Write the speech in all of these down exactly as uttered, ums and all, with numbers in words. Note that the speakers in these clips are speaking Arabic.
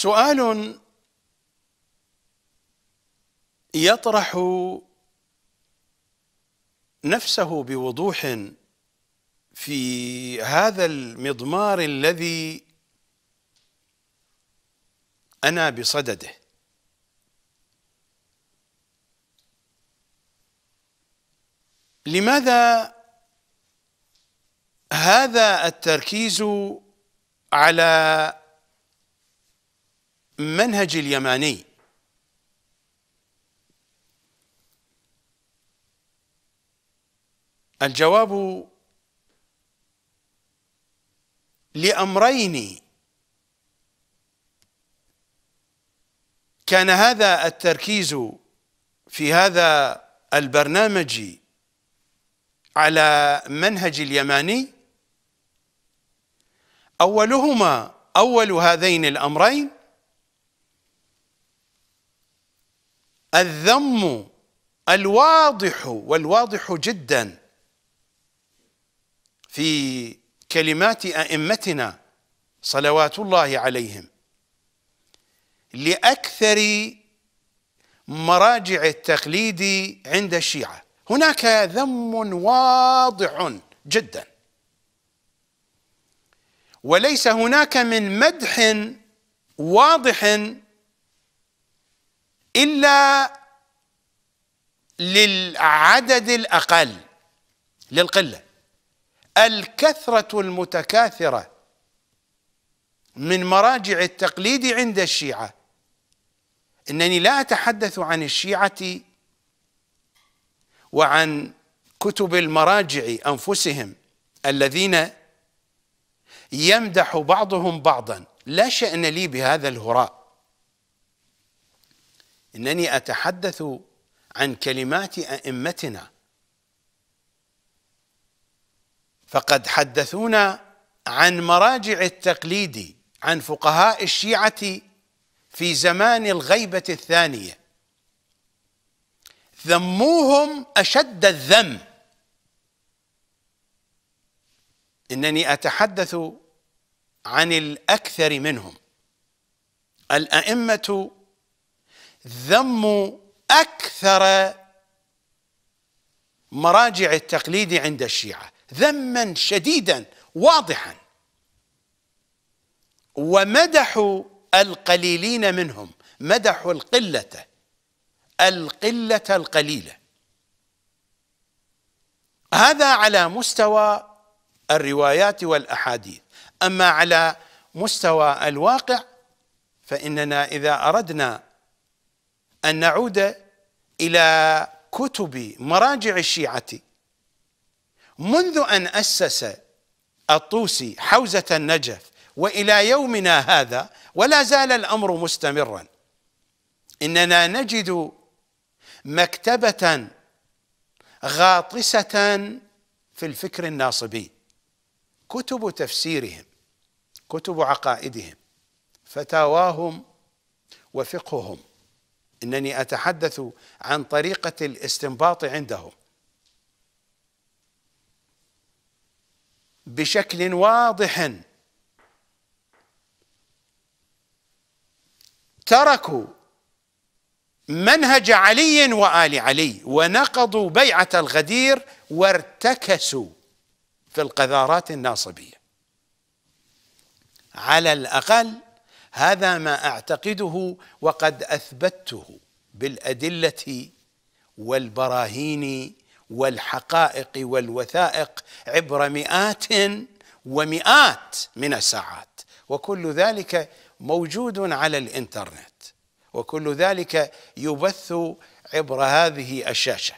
سؤال يطرح نفسه بوضوح في هذا المضمار الذي أنا بصدده، لماذا هذا التركيز على منهج اليماني؟ الجواب لأمرين كان هذا التركيز في هذا البرنامج على منهج اليماني. أولهما أول هذين الأمرين الذم الواضح والواضح جدا في كلمات أئمتنا صلوات الله عليهم لأكثر مراجع التقليد عند الشيعة، هناك ذم واضح جدا، وليس هناك من مدح واضح إلا للعدد الأقل، للقلة، الكثرة المتكاثرة من مراجع التقليد عند الشيعة. إنني لا أتحدث عن الشيعة وعن كتب المراجع أنفسهم الذين يمدح بعضهم بعضا، لا شأن لي بهذا الهراء، إنني أتحدث عن كلمات أئمتنا، فقد حدثونا عن مراجع التقليد عن فقهاء الشيعة في زمان الغيبة الثانية، ذموهم أشد الذم. إنني أتحدث عن الأكثر منهم، الأئمة ذموا أكثر مراجع التقليد عند الشيعة ذما شديدا واضحا، ومدحوا القليلين منهم، مدحوا القلة، القلة القليلة. هذا على مستوى الروايات والأحاديث. أما على مستوى الواقع فإننا إذا أردنا أن نعود إلى كتب مراجع الشيعة منذ أن أسس الطوسي حوزة النجف وإلى يومنا هذا، ولا زال الأمر مستمرا، إننا نجد مكتبة غاطسة في الفكر الناصبي، كتب تفسيرهم، كتب عقائدهم، فتاواهم وفقههم. إنني أتحدث عن طريقة الاستنباط عندهم بشكل واضح. تركوا منهج علي وآل علي، ونقضوا بيعة الغدير، وارتكسوا في القذارات الناصبية. على الأقل هذا ما أعتقده وقد أثبته بالأدلة والبراهين والحقائق والوثائق عبر مئات ومئات من الساعات، وكل ذلك موجود على الإنترنت، وكل ذلك يبث عبر هذه الشاشة،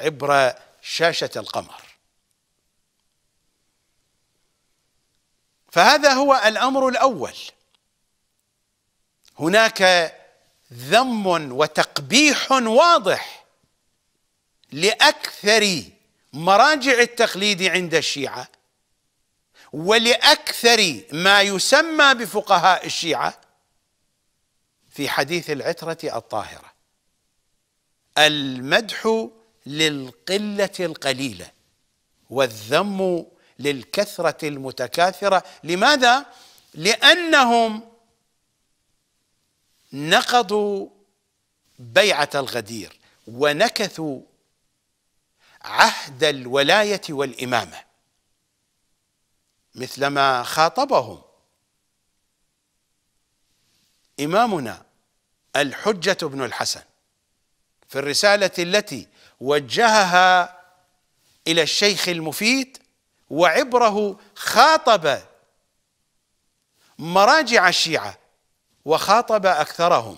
عبر شاشة القمر. فهذا هو الأمر الأول، هناك ذم وتقبيح واضح لأكثر مراجع التقليد عند الشيعة، ولأكثر ما يسمى بفقهاء الشيعة في حديث العترة الطاهرة، المدح للقلة القليلة والذم للكثرة المتكاثرة. لماذا؟ لأنهم نقضوا بيعة الغدير ونكثوا عهد الولاية والإمامة، مثلما خاطبهم إمامنا الحجة بن الحسن في الرسالة التي وجهها إلى الشيخ المفيد، وعبره خاطب مراجع الشيعة وخاطب أكثرهم،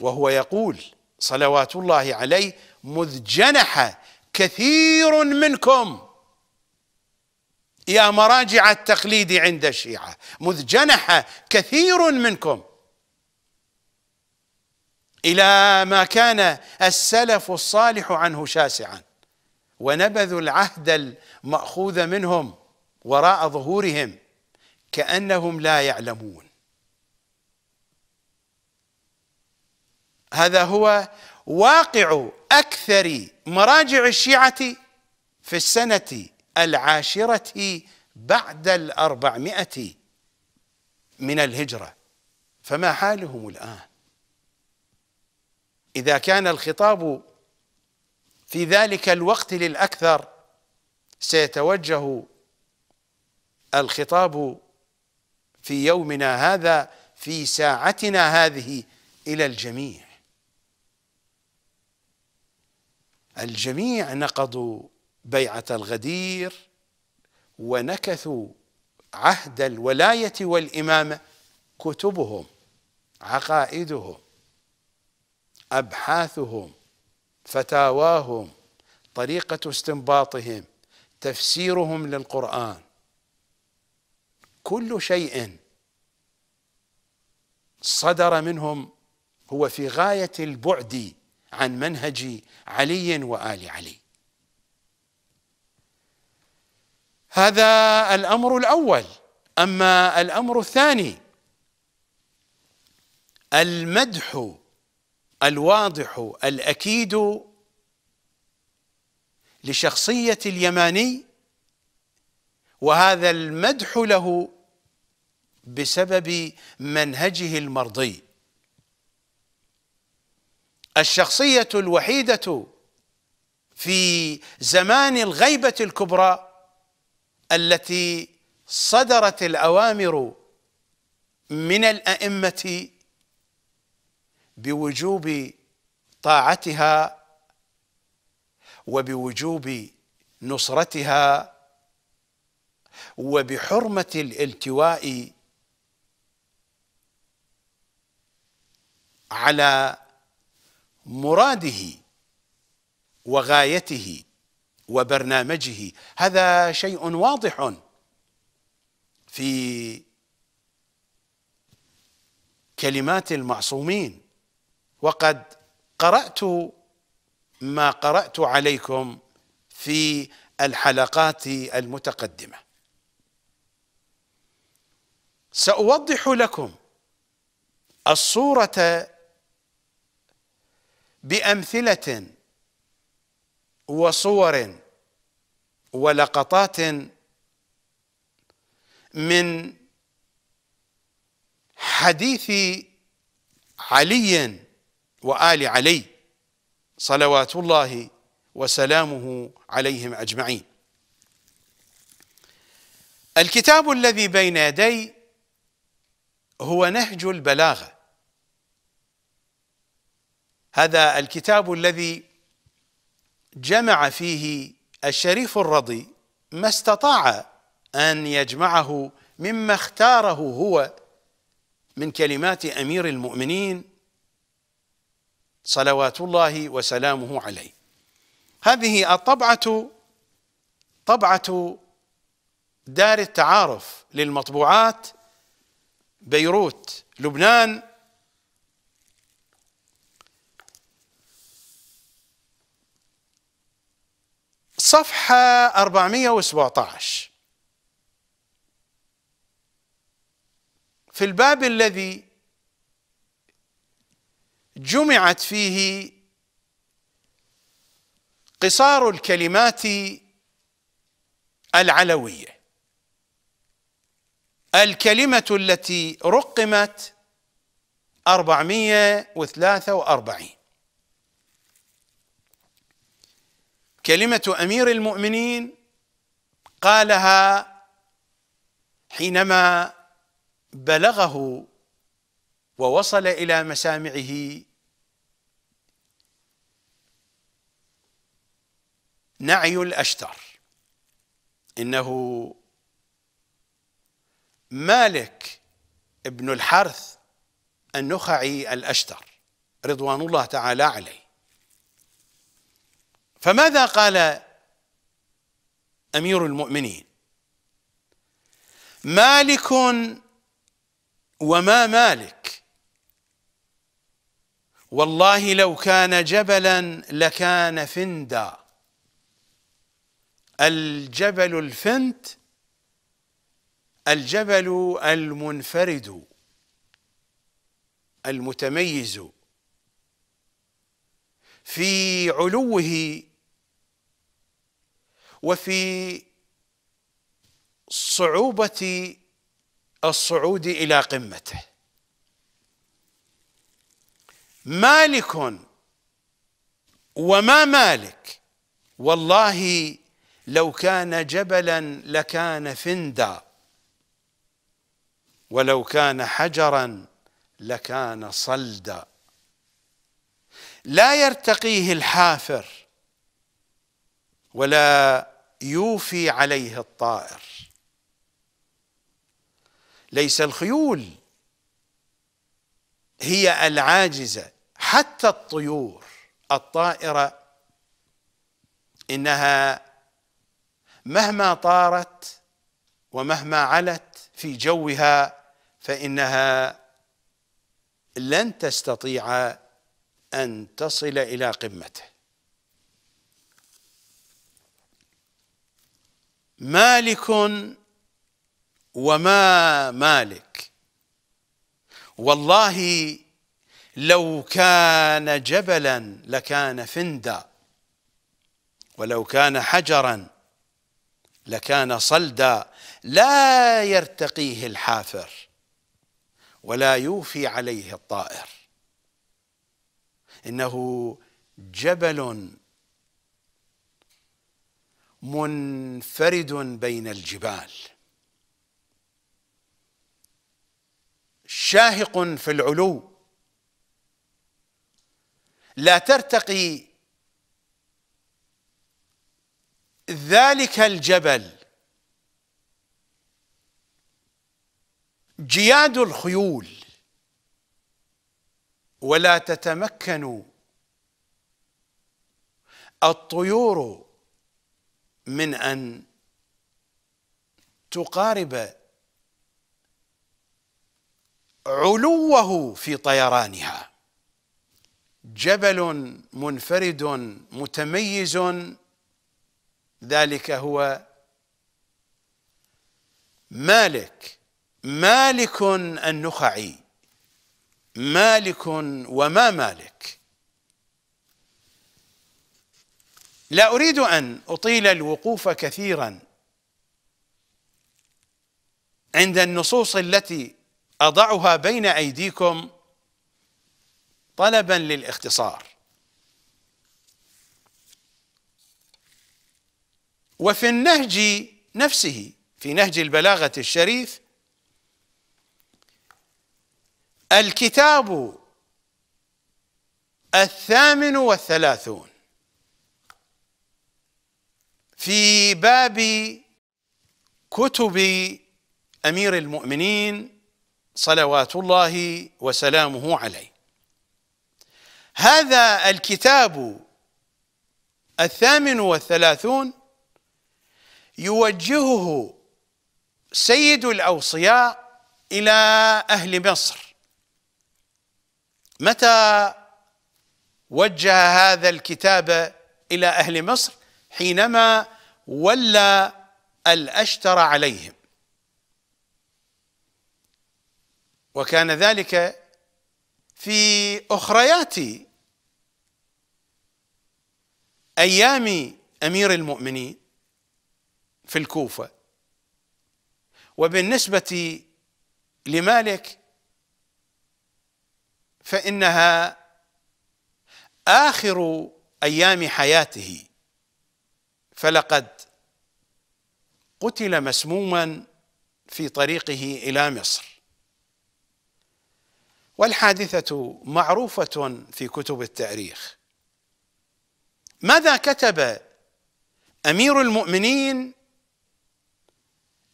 وهو يقول صلوات الله عليه: مذ جنح كثير منكم يا مراجع التقليد عند الشيعة، مذ جنح كثير منكم إلى ما كان السلف الصالح عنه شاسعا، ونبذوا العهد المأخوذ منهم وراء ظهورهم كأنهم لا يعلمون. هذا هو واقع أكثر مراجع الشيعة في السنة العاشرة بعد الأربعمائة من الهجرة، فما حالهم الآن؟ إذا كان الخطاب في ذلك الوقت للأكثر، سيتوجه الخطاب في يومنا هذا في ساعتنا هذه إلى الجميع. الجميع نقضوا بيعة الغدير ونكثوا عهد الولاية والإمامة، كتبهم، عقائدهم، أبحاثهم، فتاواهم، طريقة استنباطهم، تفسيرهم للقرآن، كل شيء صدر منهم هو في غاية البعد عن منهج علي وآل علي. هذا الأمر الأول. أما الأمر الثاني، المدح الواضح الأكيد لشخصية اليماني، وهذا المدح له بسبب منهجه المرضي. الشخصية الوحيدة في زمان الغيبة الكبرى التي صدرت الأوامر من الأئمة بوجوب طاعتها وبوجوب نصرتها وبحرمة الالتواء على مراده وغايته وبرنامجه، هذا شيء واضح في كلمات المعصومين. وقد قرأت ما قرأت عليكم في الحلقات المتقدمة. سأوضح لكم الصورة بأمثلة وصور ولقطات من حديث علي وآل علي صلوات الله وسلامه عليهم أجمعين. الكتاب الذي بين يدي هو نهج البلاغة، هذا الكتاب الذي جمع فيه الشريف الرضي ما استطاع أن يجمعه مما اختاره هو من كلمات أمير المؤمنين صلوات الله وسلامه عليه. هذه الطبعة طبعة دار التعارف للمطبوعات بيروت لبنان، صفحة أربعمائة وسبعة عشر، في الباب الذي جمعت فيه قصار الكلمات العلوية، الكلمة التي رقمت أربعمائة وثلاثة وأربعين. كلمة أمير المؤمنين قالها حينما بلغه ووصل إلى مسامعه نعي الأشتر، إنه مالك ابن الحرث النخعي الأشتر رضوان الله تعالى عليه. فماذا قال أمير المؤمنين؟ مالك وما مالك، والله لو كان جبلا لكان فندا. الجبل الفند الجبل المنفرد المتميز في علوه وفي صعوبة الصعود إلى قمته. مالك وما مالك، والله لو كان جبلا لكان فندا، ولو كان حجرا لكان صلدا، لا يرتقيه الحافر ولا يوفي عليه الطائر. ليس الخيول هي العاجزة، حتى الطيور الطائرة إنها مهما طارت ومهما علت في جوها فإنها لن تستطيع أن تصل إلى قمته. مالك وما مالك، والله لو كان جبلا لكان فندا، ولو كان حجرا لكان صلدا، لا يرتقيه الحافر ولا يوفي عليه الطائر. إنه جبل منفرد بين الجبال، شاهق في العلو، لا ترتقي ذلك الجبل جياد الخيول، ولا تتمكن الطيور من أن تقارب علوه في طيرانها. جبل منفرد متميز، ذلك هو مالك، مالك النخعي، مالك وما مالك. لا أريد أن أطيل الوقوف كثيرا عند النصوص التي أضعها بين أيديكم طلبا للاختصار. وفي النهج نفسه، في نهج البلاغة الشريف، الكتاب الثامن والثلاثون في باب كتب أمير المؤمنين صلوات الله وسلامه عليه. هذا الكتاب الثامن والثلاثون يوجهه سيد الأوصياء إلى أهل مصر. متى وجه هذا الكتاب إلى أهل مصر؟ حينما ولى الأشتر عليهم، وكان ذلك في أخريات أيام أمير المؤمنين في الكوفة. وبالنسبة لمالك فإنها آخر أيام حياته، فلقد قتل مسموما في طريقه إلى مصر. والحادثة معروفة في كتب التاريخ. ماذا كتب أمير المؤمنين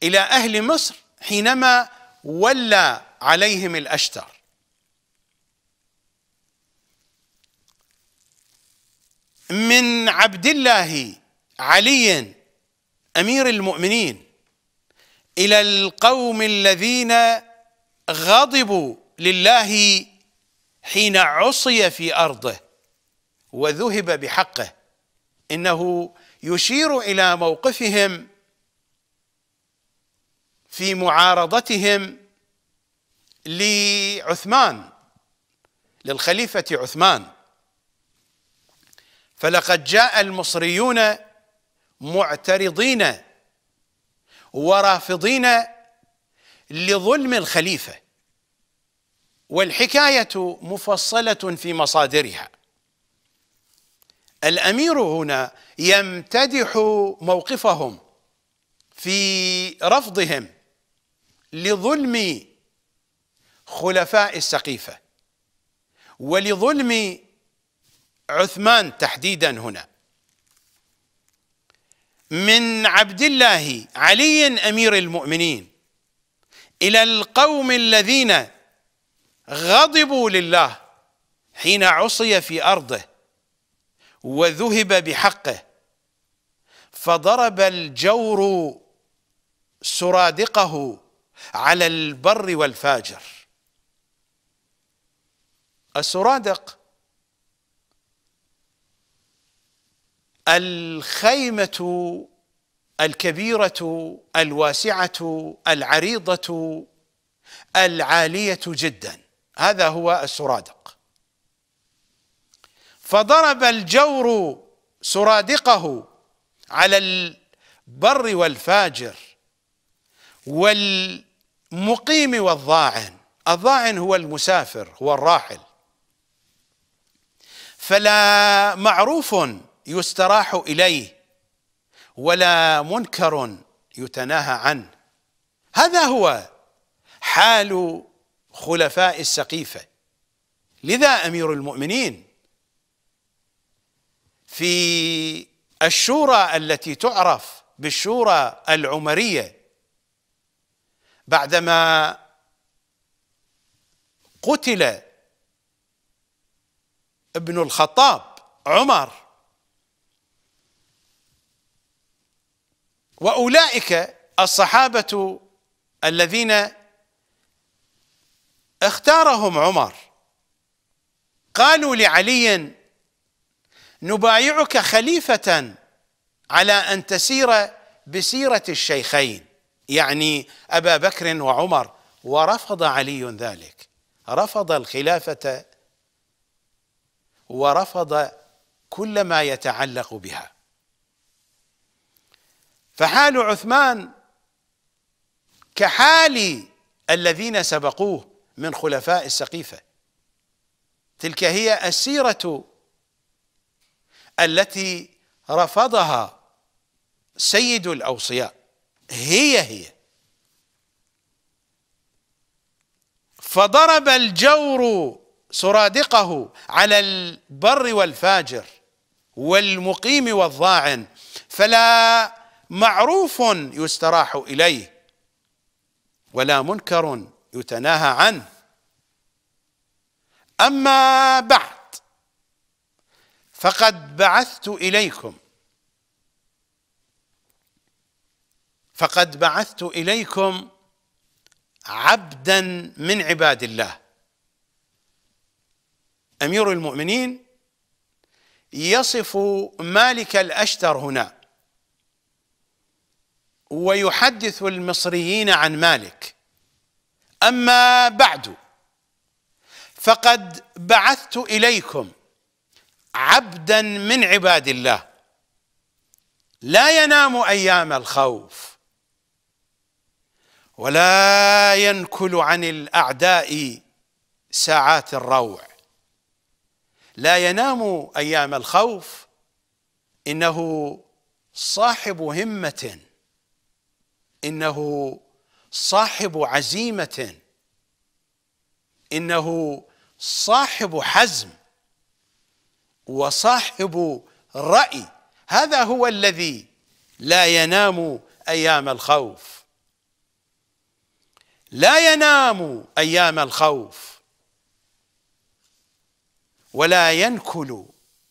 إلى أهل مصر حينما ولى عليهم الأشتر؟ من عبد الله علي أمير المؤمنين إلى القوم الذين غضبوا لله حين عصي في أرضه وذهب بحقه، إنه يشير إلى موقفهم في معارضتهم لعثمان، للخليفة عثمان. فلقد جاء المصريون معترضين ورافضين لظلم الخليفة، والحكاية مفصلة في مصادرها. الأمير هنا يمتدح موقفهم في رفضهم لظلم خلفاء السقيفة ولظلم عثمان تحديدا. هنا من عبد الله علي أمير المؤمنين إلى القوم الذين غضبوا لله حين عصي في أرضه وذهب بحقه، فضرب الجور سرادقه على البر والفاجر. السرادق الخيمة الكبيرة الواسعة العريضة العالية جدا، هذا هو السرادق. فضرب الجور سرادقه على البر والفاجر والمقيم والضاعن. الضاعن هو المسافر، هو الراحل. فلا معروف يستراح إليه ولا منكر يتناهى عنه. هذا هو حال خلفاء السقيفة. لذا أمير المؤمنين في الشورى التي تعرف بالشورى العمرية بعدما قتل ابن الخطاب عمر، وأولئك الصحابة الذين اختارهم عمر قالوا لعلي: نبايعك خليفة على أن تسير بسيرة الشيخين، يعني أبا بكر وعمر. ورفض علي ذلك، رفض الخلافة ورفض كل ما يتعلق بها. فحال عثمان كحال الذين سبقوه من خلفاء السقيفة. تلك هي السيرة التي رفضها سيد الأوصياء، هي هي. فضرب الجور سرادقه على البر والفاجر والمقيم والضاعن، فلا معروف يستراح إليه ولا منكر يتناهى عنه. أما بعد، فقد بعثت إليكم فقد بعثت إليكم عبدا من عباد الله. أمير المؤمنين يصف مالك الأشتر هنا ويحدث المصريين عن مالك. أما بعد، فقد بعثت إليكم عبدا من عباد الله لا ينام أيام الخوف ولا ينكل عن الأعداء ساعات الروع، لا ينام أيام الخوف، إنه صاحب همة، إنه صاحب عزيمة، إنه صاحب حزم وصاحب رأي. هذا هو الذي لا ينام أيام الخوف، لا ينام أيام الخوف، ولا ينكل،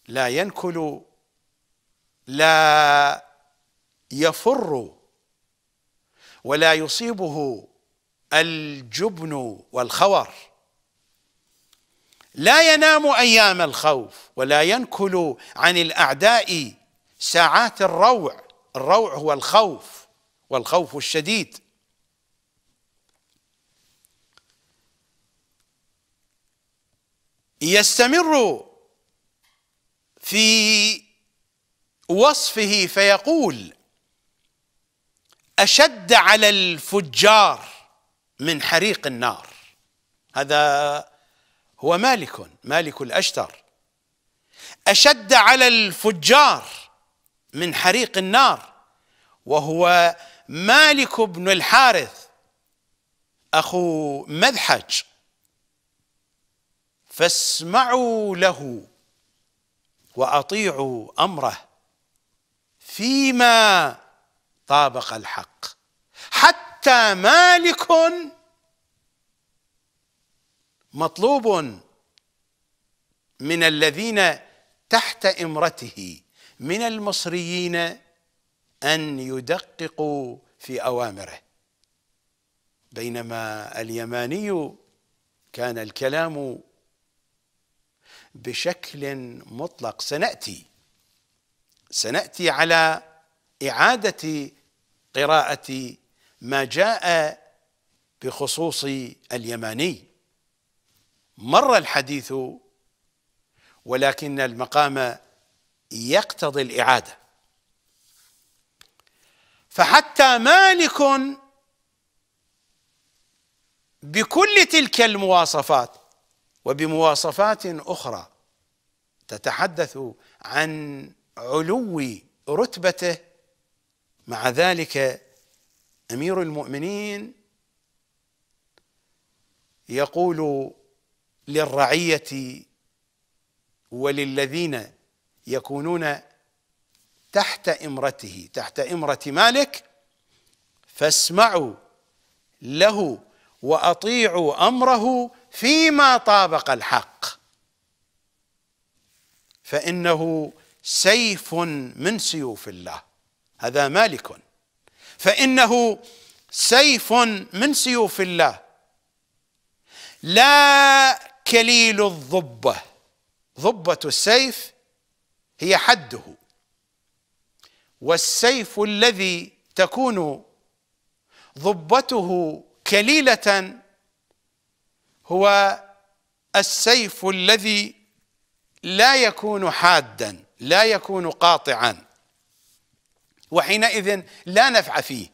لا ينكل، لا يفر، ولا يصيبه الجبن والخور. لا ينام أيام الخوف، ولا ينكل عن الأعداء ساعات الروع. الروع هو الخوف، والخوف الشديد. يستمر في وصفه فيقول: أشد على الفجار من حريق النار. هذا هو مالك، مالك الأشتر. أشد على الفجار من حريق النار، وهو مالك بن الحارث أخو مذحج. فاسمعوا له وأطيعوا أمره فيما طابق الحق، حتى مالك مطلوب من الذين تحت إمرته من المصريين أن يدققوا في أوامره. بينما اليماني كان الكلام بشكل مطلق. سنأتي سنأتي على إعادة قراءة ما جاء بخصوص اليماني. مر الحديث ولكن المقام يقتضي الإعادة. فحتى مالك بكل تلك المواصفات وبمواصفات أخرى تتحدث عن علو رتبته، مع ذلك أمير المؤمنين يقول للرعية وللذين يكونون تحت إمرته، تحت إمرة مالك: فاسمعوا له وأطيعوا أمره فيما طابق الحق، فإنه سيف من سيوف الله. هذا مالك. فإنه سيف من سيوف الله، لا كليل الضبة. ضبة السيف هي حده، والسيف الذي تكون ضبته كليلة هو السيف الذي لا يكون حادا، لا يكون قاطعا، وحينئذ لا نفع فيه.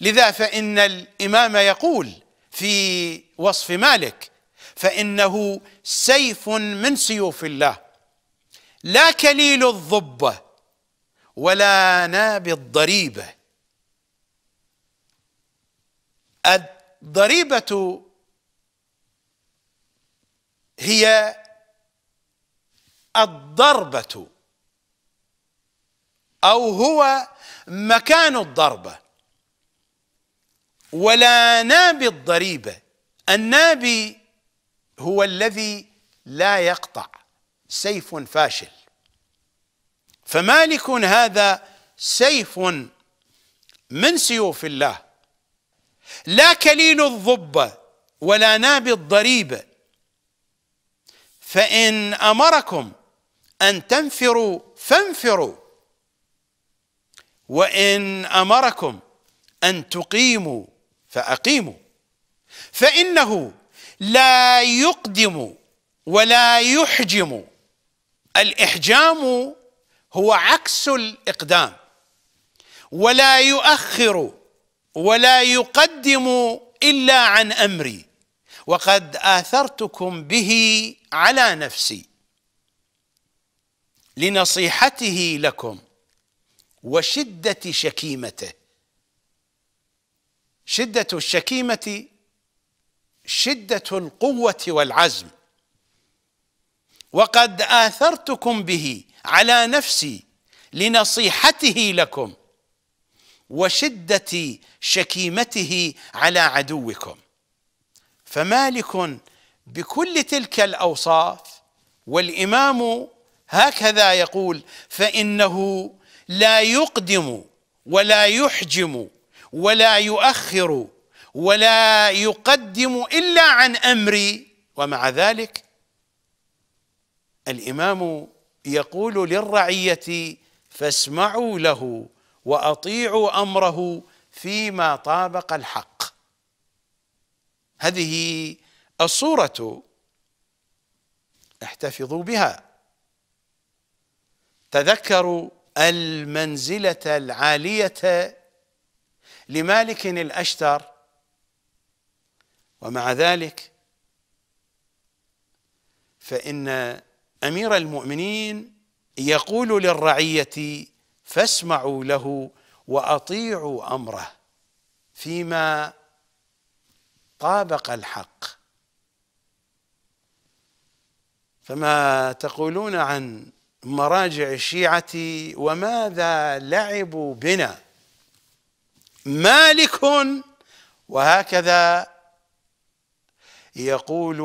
لذا فإن الإمام يقول في وصف مالك: فإنه سيف من سيوف الله، لا كليل الضبة ولا ناب الضريبة. الضريبة هي الضربة، أو هو مكان الضربة. ولا ناب الضريبة، النابي هو الذي لا يقطع، سيف فاشل. فمالك هذا سيف من سيوف الله، لا كليل الضبة ولا ناب الضريبة. فإن أمركم أن تنفروا فانفروا، وإن أمركم أن تقيموا فأقيموا، فإنه لا يقدم ولا يحجم. الإحجام هو عكس الإقدام، ولا يؤخر ولا يقدم إلا عن أمري، وقد آثرتكم به على نفسي لنصيحته لكم وشدة شكيمته. شدة الشكيمة شدة القوة والعزم. وقد آثرتكم به على نفسي لنصيحته لكم وشدة شكيمته على عدوكم. فمالك بكل تلك الأوصاف، والإمام هكذا يقول: فإنه لا يقدم ولا يحجم ولا يؤخر ولا يقدم إلا عن أمري. ومع ذلك الإمام يقول للرعية: فاسمعوا له وأطيعوا أمره فيما طابق الحق. هذه الصورة احتفظوا بها، تذكروا المنزلة العالية لمالك الأشتر. ومع ذلك فإن أمير المؤمنين يقول للرعية: فاسمعوا له وأطيعوا أمره فيما طابق الحق. فما تقولون عن مراجع الشيعة وماذا لعبوا بنا؟ مالك، وهكذا يقول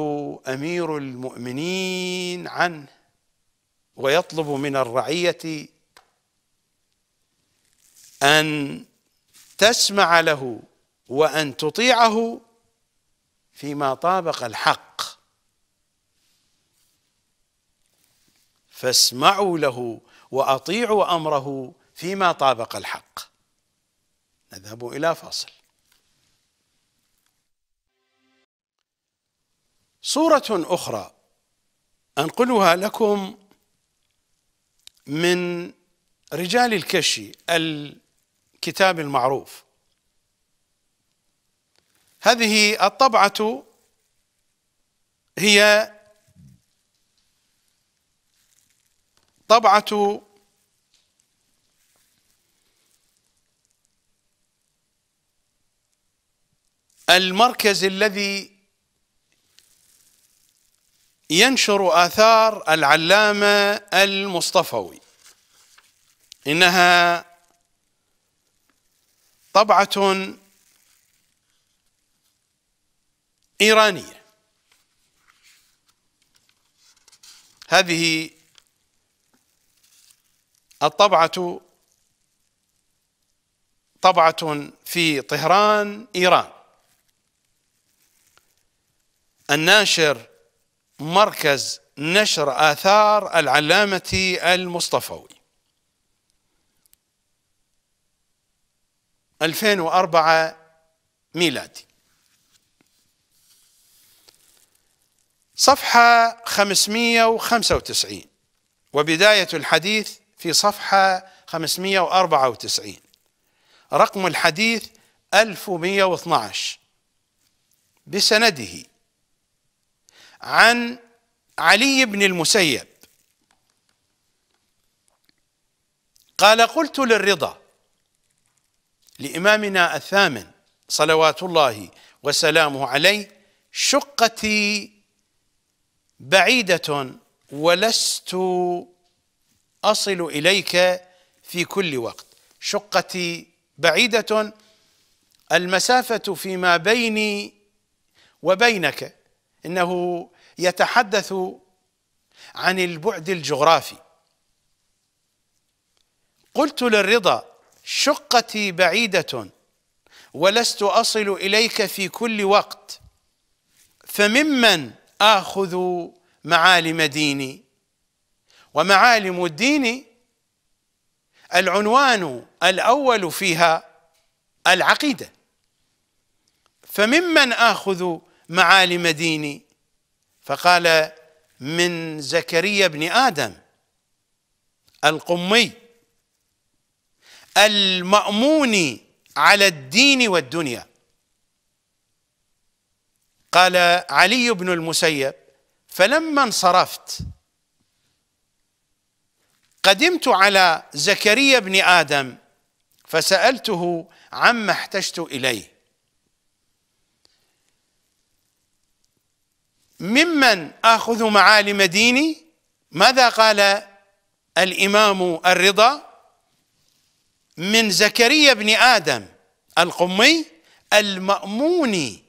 أمير المؤمنين عنه ويطلب من الرعية أن تسمع له وأن تطيعه فيما طابق الحق. فاسمعوا له وأطيعوا أمره فيما طابق الحق. نذهب إلى فاصل. صورة أخرى أنقلها لكم من رجال الكشي، الكتاب المعروف. هذه الطبعة هي طبعة المركز الذي ينشر آثار العلامة المصطفوي. إنها طبعة إيرانية. هذه الطبعة طبعة في طهران، إيران. الناشر مركز نشر آثار العلامة المصطفوي. ألفين وأربعة ميلادي، صفحة خمسمائة وخمسة وتسعين، وبداية الحديث في صفحة خمسمائة وأربعة وتسعين، رقم الحديث ألف ومائة واثني عشر، بسنده عن علي بن المسيب قال: قلت للرضا لإمامنا الثامن صلوات الله وسلامه عليه: شقتي بعيدة ولست أصل إليك في كل وقت. شقتي بعيدة، المسافة فيما بيني وبينك. إنه يتحدث عن البعد الجغرافي. قلت للرضا: شقتي بعيدة ولست أصل إليك في كل وقت، فممن آخذ معالم ديني؟ ومعالم الدين العنوان الأول فيها العقيدة. فممن آخذ معالم ديني؟ فقال: من زكريا بن آدم القمي المأمون على الدين والدنيا. قال علي بن المسيب: فلما انصرفت قدمت على زكريا بن آدم فسألته عما احتجت إليه ممن آخذ معالم ديني. ماذا قال الإمام الرضا؟ من زكريا بن آدم القمي المأمون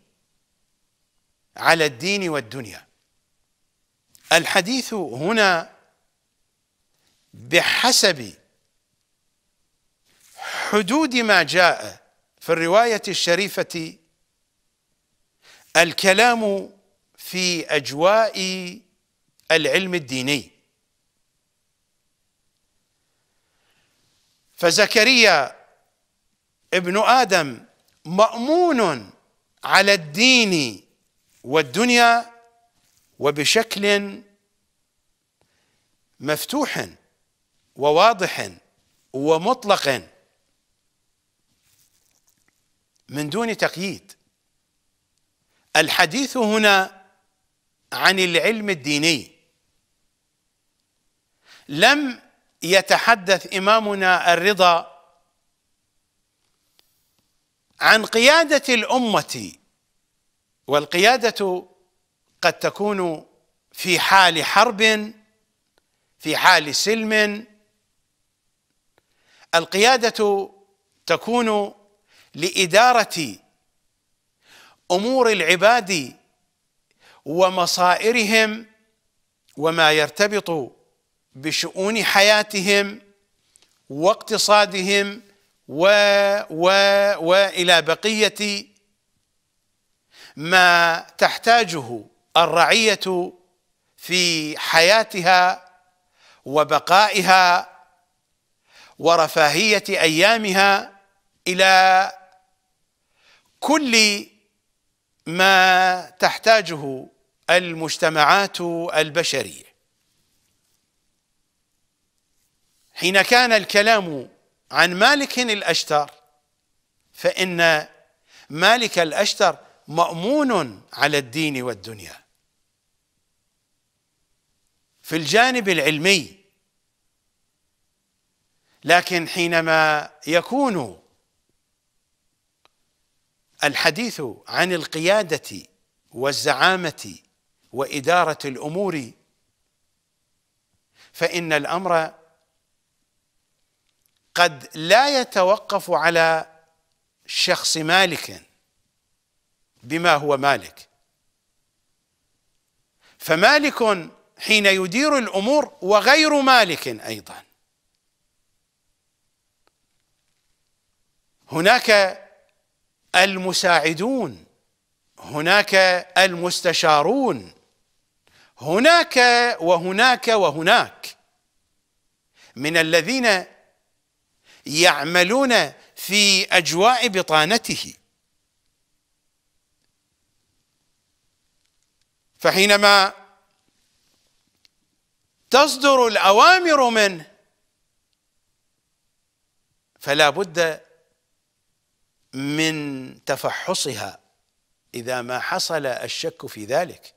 على الدين والدنيا. الحديث هنا بحسب حدود ما جاء في الرواية الشريفة الكلام في أجواء العلم الديني. فزكريا ابن آدم مأمون على الدين والدنيا وبشكل مفتوح وواضح ومطلق من دون تقييد. الحديث هنا عن العلم الديني، لم يتحدث إمامنا الرضا عن قيادة الأمة، والقيادة قد تكون في حال حرب، في حال سلم. القيادة تكون لإدارة أمور العباد ومصائرهم وما يرتبط بشؤون حياتهم واقتصادهم و و وإلى بقية ما تحتاجه الرعية في حياتها وبقائها ورفاهية أيامها إلى كل ما تحتاجه المجتمعات البشرية. حين كان الكلام عن مالك الأشتر فإن مالك الأشتر مأمون على الدين والدنيا في الجانب العلمي، لكن حينما يكون الحديث عن القيادة والزعامة وإدارة الأمور فإن الأمر قد لا يتوقف على شخص مالك بما هو مالك. فمالك حين يدير الأمور وغير مالك أيضا، هناك المساعدون، هناك المستشارون، هناك وهناك وهناك من الذين يعملون في أجواء بطانته. فحينما تصدر الأوامر منه فلا بد من تفحصها إذا ما حصل الشك في ذلك.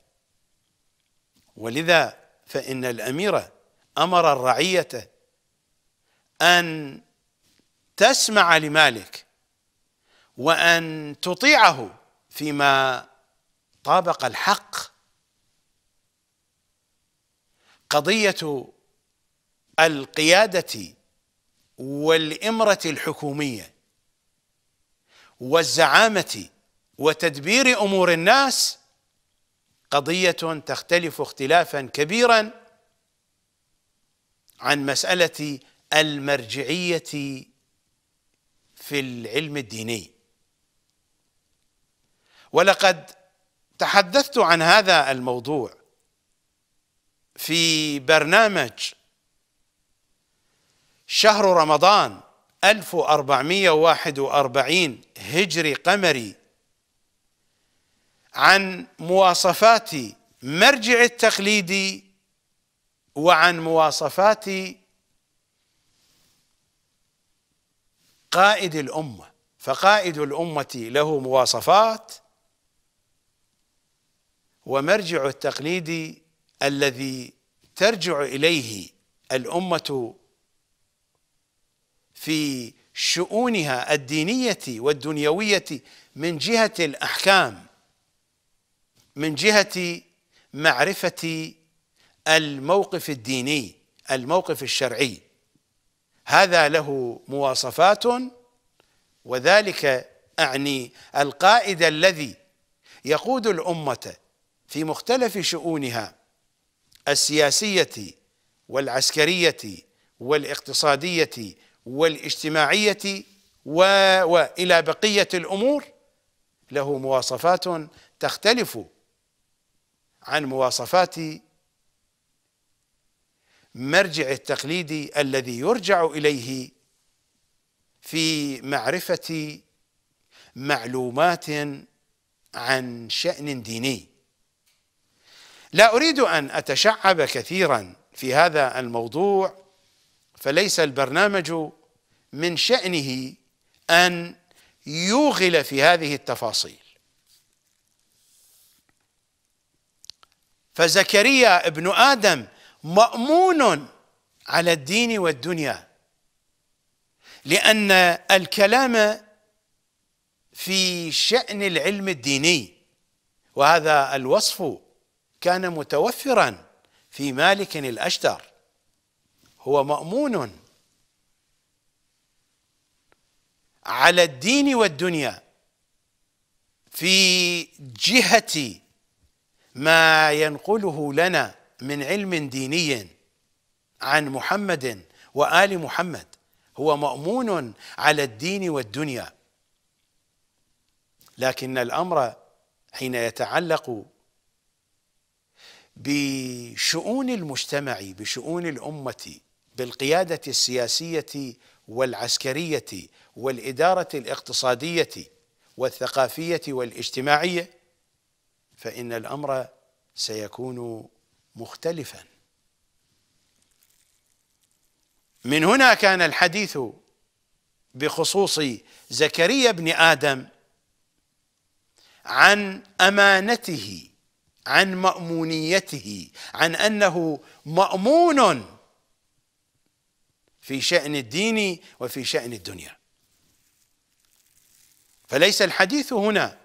ولذا فإن الأمير أمر الرعية أن تسمع لمالك وأن تطيعه فيما طابق الحق. قضية القيادة والإمرة الحكومية والزعامة وتدبير أمور الناس قضية تختلف اختلافا كبيرا عن مسألة المرجعية في العلم الديني. ولقد تحدثت عن هذا الموضوع في برنامج شهر رمضان ألف وأربعمئة وواحد وأربعين هجري قمري عن مواصفات مرجع التقليدي وعن مواصفات قائد الأمة. فقائد الأمة له مواصفات ومرجعه التقليدي الذي ترجع إليه الأمة في شؤونها الدينية والدنيوية من جهة الأحكام، من جهة معرفة الموقف الديني الموقف الشرعي، هذا له مواصفات، وذلك أعني القائد الذي يقود الأمة في مختلف شؤونها السياسية والعسكرية والاقتصادية والاجتماعية وإلى بقية الأمور، له مواصفات تختلف عن مواصفات مرجع التقليدي الذي يرجع إليه في معرفة معلومات عن شأن ديني. لا أريد أن أتشعب كثيرا في هذا الموضوع، فليس البرنامج من شأنه أن يوغل في هذه التفاصيل. فزكريا ابن آدم مأمون على الدين والدنيا، لأن الكلام في شأن العلم الديني، وهذا الوصف كان متوفرا في مالك الأشتر، هو مأمون على الدين والدنيا في جهة ما ينقله لنا من علم ديني عن محمد وآل محمد، هو مأمون على الدين والدنيا. لكن الأمر حين يتعلق بشؤون المجتمع بشؤون الأمة بالقيادة السياسية والعسكرية والإدارة الاقتصادية والثقافية والاجتماعية، فإن الأمر سيكون مختلفا. من هنا كان الحديث بخصوص زكريا بن آدم عن أمانته، عن مأمونيته، عن أنه مأمون في شأن الدين وفي شأن الدنيا. فليس الحديث هنا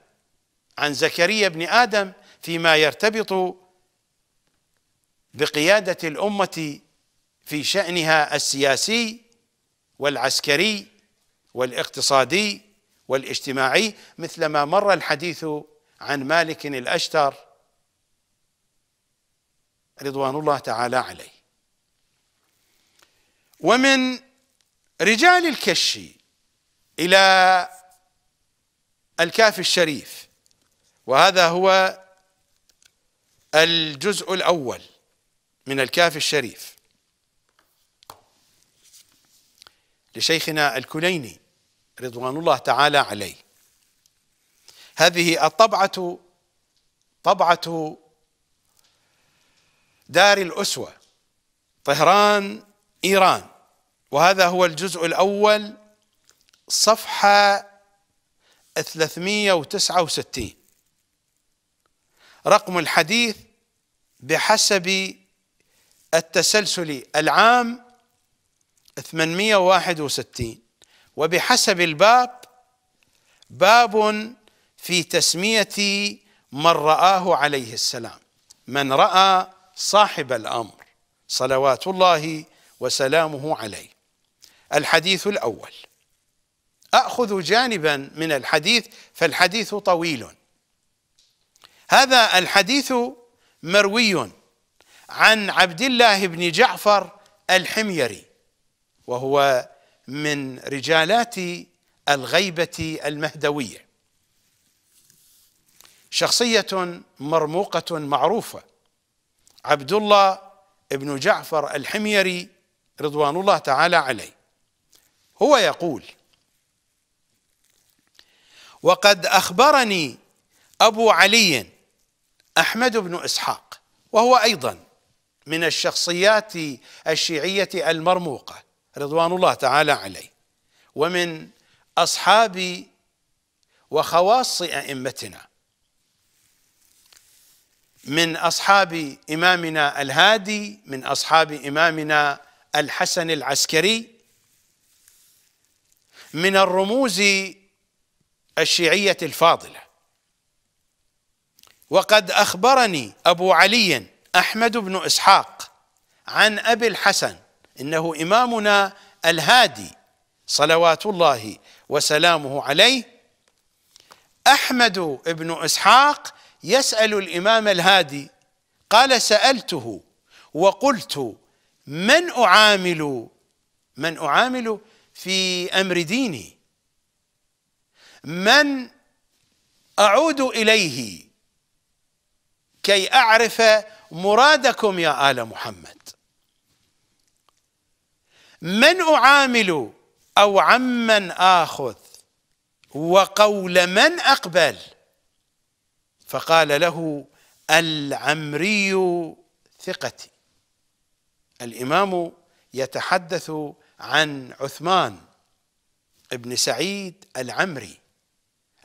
عن زكريا بن آدم فيما يرتبط بقيادة الأمة في شأنها السياسي والعسكري والاقتصادي والاجتماعي، مثلما مر الحديث عن مالك الأشتر رضوان الله تعالى عليه. ومن رجال الكش إلى الكاف الشريف، وهذا هو الجزء الأول من الكاف الشريف لشيخنا الكليني رضوان الله تعالى عليه. هذه الطبعة طبعة دار الأسوة طهران إيران، وهذا هو الجزء الأول صفحة ثلاثمئة وتسعة وستين، رقم الحديث بحسب التسلسل العام ثمانمئة وواحد وستين، وبحسب الباب باب في تسمية من رآه عليه السلام، من رأى صاحب الأمر صلوات الله وسلامه عليه. الحديث الأول، أأخذ جانبا من الحديث فالحديث طويل. هذا الحديث مروي عن عبد الله بن جعفر الحميري، وهو من رجالات الغيبة المهدوية، شخصية مرموقة معروفة، عبد الله بن جعفر الحميري رضوان الله تعالى عليه. هو يقول: وقد أخبرني أبو علي أحمد بن إسحاق، وهو أيضا من الشخصيات الشيعية المرموقة رضوان الله تعالى عليه، ومن أصحاب وخواص أئمتنا، من أصحاب إمامنا الهادي، من أصحاب إمامنا الحسن العسكري، من الرموز الشيعية الفاضلة. وقد أخبرني أبو علي أحمد بن إسحاق عن أبي الحسن إنه إمامنا الهادي صلوات الله وسلامه عليه، أحمد بن إسحاق يسأل الإمام الهادي قال: سألته وقلت: من أعامل من أعامل في أمر ديني، من أعود إليه كي أعرف مرادكم يا آل محمد، من أعامل أو عمن آخذ وقول من أقبل؟ فقال له: العمري ثقتي. الإمام يتحدث عن عثمان بن سعيد العمري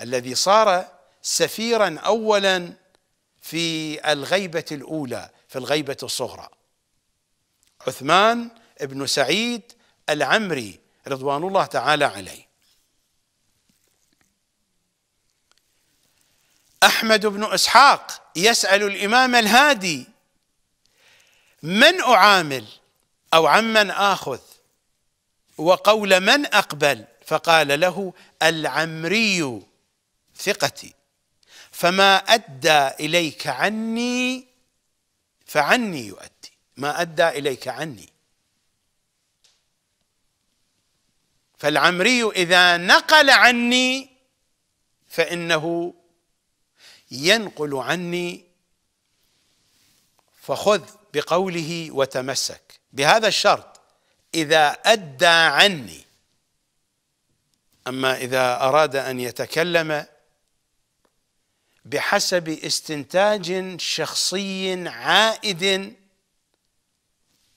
الذي صار سفيرا أولا في الغيبة الأولى، في الغيبة الصغرى. عثمان بن سعيد العمري رضوان الله تعالى عليه. أحمد بن إسحاق يسأل الإمام الهادي: من أعامل أو عمن آخذ وقول من أقبل؟ فقال له: العمري ثقتي، فما أدى إليك عني فعني يؤدي، ما أدى إليك عني. فالعمري إذا نقل عني فإنه ينقل عني، فخذ بقوله وتمسك بهذا الشرط: إذا أدى عني. أما إذا أراد أن يتكلم بحسب استنتاج شخصي عائد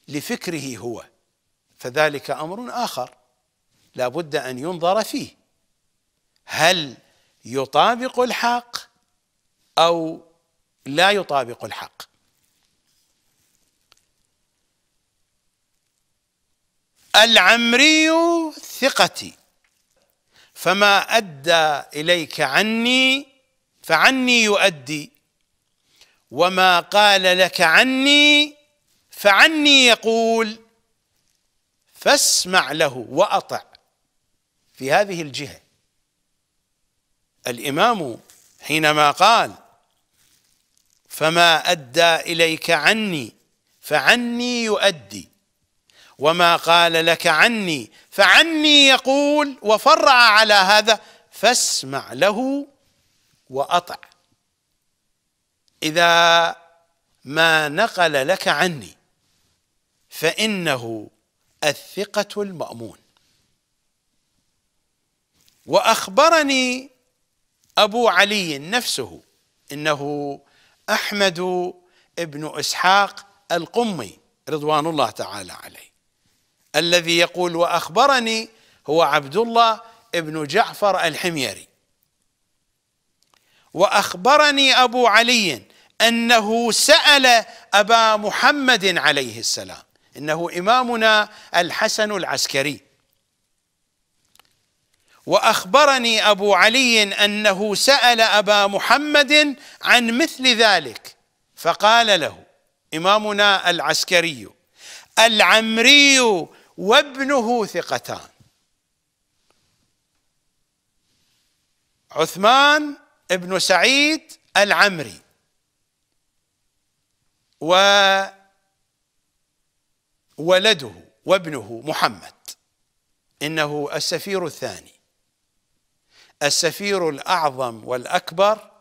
لفكره هو، فذلك أمر آخر لا بد أن ينظر فيه، هل يطابق الحق أو لا يطابق الحق. العمري ثقتي، فما أدى إليك عني فعني يؤدي، وما قال لك عني فعني يقول، فاسمع له وأطع. في هذه الجهة الإمام حينما قال: فما أدى إليك عني فعني يؤدي، وما قال لك عني فعني يقول، وفرع على هذا: فاسمع له وأطع. إذا ما نقل لك عني فإنه الثقة المأمون. وأخبرني أبو علي نفسه إنه أحمد بن إسحاق القمي رضوان الله تعالى عليه. الذي يقول وأخبرني هو عبد الله بن جعفر الحميري. وأخبرني أبو علي أنه سأل أبا محمد عليه السلام، إنه إمامنا الحسن العسكري. وأخبرني أبو علي أنه سأل أبا محمد عن مثل ذلك، فقال له إمامنا العسكري: العمري وابنه ثقتان. عثمان ابن سعيد العمري وولده وابنه محمد، إنه السفير الثاني، السفير الأعظم والأكبر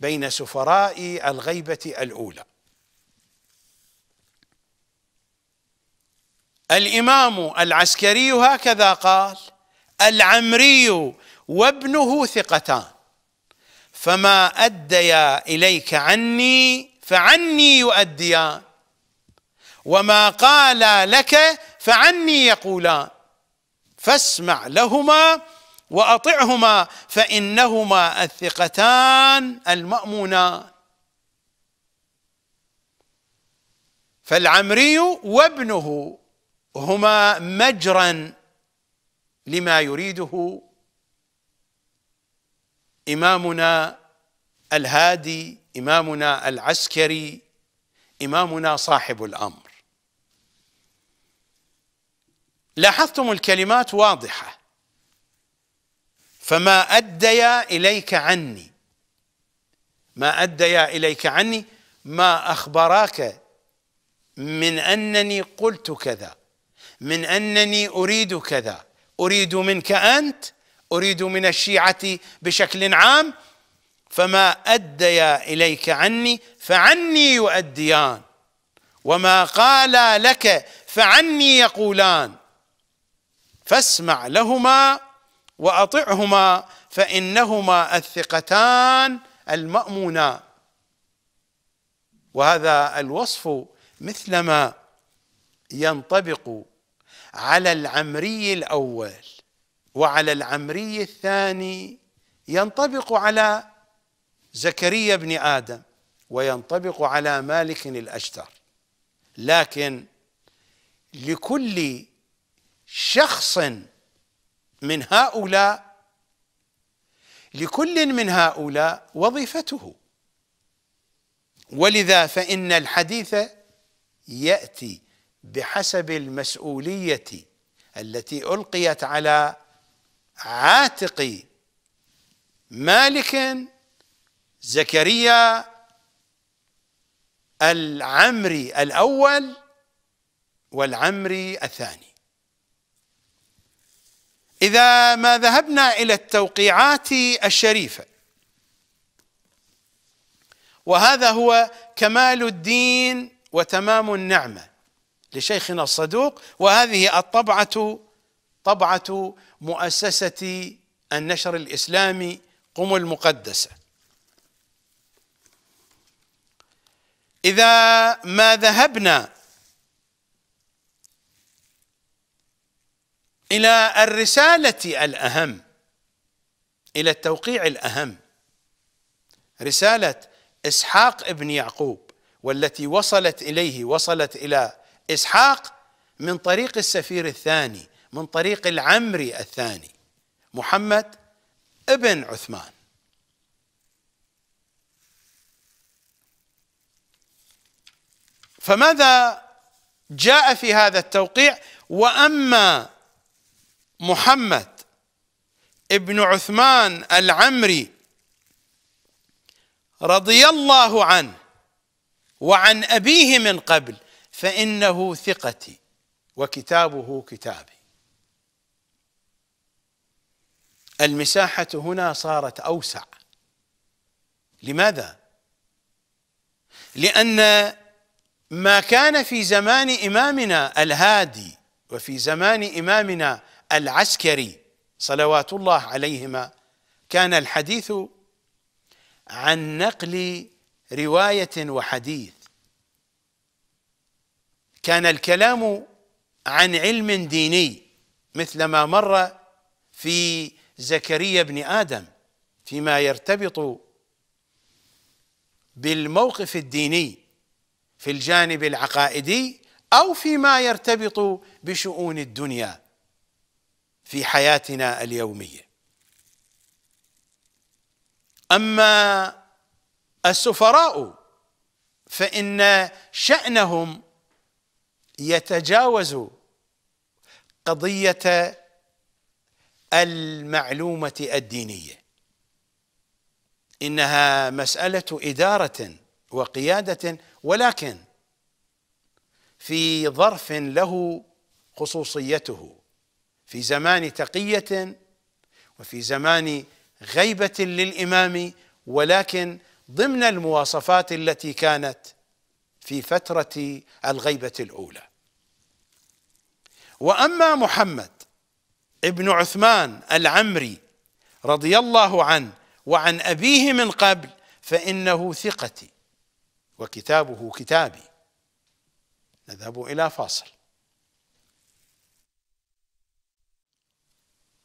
بين سفراء الغيبة الأولى. الإمام العسكري هكذا قال: العمري وابنه ثقتان، فما أديا إليك عني فعني يؤديان، وما قال لك فعني يقولان، فاسمع لهما وأطعهما، فإنهما الثقتان المأمونان. فالعمري وابنه هما مجرا لما يريده إمامنا الهادي، إمامنا العسكري، إمامنا صاحب الأمر. لاحظتم الكلمات واضحة، فما أديا إليك عني، ما أديا إليك عني ما أخبراك من أنني قلت كذا، من أنني أريد كذا، أريد منك أنت، أريد من الشيعة بشكل عام. فما أديا إليك عني فعني يؤديان، وما قالا لك فعني يقولان، فاسمع لهما وأطعهما فإنهما الثقتان المأمونان. وهذا الوصف مثلما ينطبق على العمري الأول وعلى العمري الثاني، ينطبق على زكريا بن آدم وينطبق على مالك الأشتر، لكن لكل شخص من هؤلاء، لكل من هؤلاء وظيفته. ولذا فإن الحديث يأتي بحسب المسؤولية التي ألقيت على عاتق مالك زكريا العمري الأول والعمري الثاني. إذا ما ذهبنا إلى التوقيعات الشريفة، وهذا هو كمال الدين وتمام النعمة لشيخنا الصدوق، وهذه الطبعة طبعة مؤسسة النشر الإسلامي قم المقدسة. إذا ما ذهبنا إلى الرسالة الأهم، إلى التوقيع الأهم، رسالة إسحاق ابن يعقوب، والتي وصلت إليه، وصلت إلى إسحاق من طريق السفير الثاني، من طريق العمري الثاني محمد ابن عثمان. فماذا جاء في هذا التوقيع؟ وأما محمد ابن عثمان العمري رضي الله عنه وعن أبيه من قبل فإنه ثقتي وكتابه كتابي. المساحة هنا صارت أوسع. لماذا؟ لأن ما كان في زمان إمامنا الهادي وفي زمان إمامنا العسكري صلوات الله عليهما كان الحديث عن نقل رواية وحديث، كان الكلام عن علم ديني مثل ما مر في زكريا بن آدم فيما يرتبط بالموقف الديني في الجانب العقائدي، أو فيما يرتبط بشؤون الدنيا في حياتنا اليومية. أما السفراء فإن شأنهم يتجاوز قضية المعلومة الدينية، إنها مسألة إدارة وقيادة، ولكن في ظرف له خصوصيته، في زمان تقية وفي زمان غيبة للإمام، ولكن ضمن المواصفات التي كانت في فترة الغيبة الأولى. وأما محمد ابن عثمان العمري رضي الله عنه وعن أبيه من قبل فإنه ثقتي وكتابه كتابي. نذهب إلى فاصل.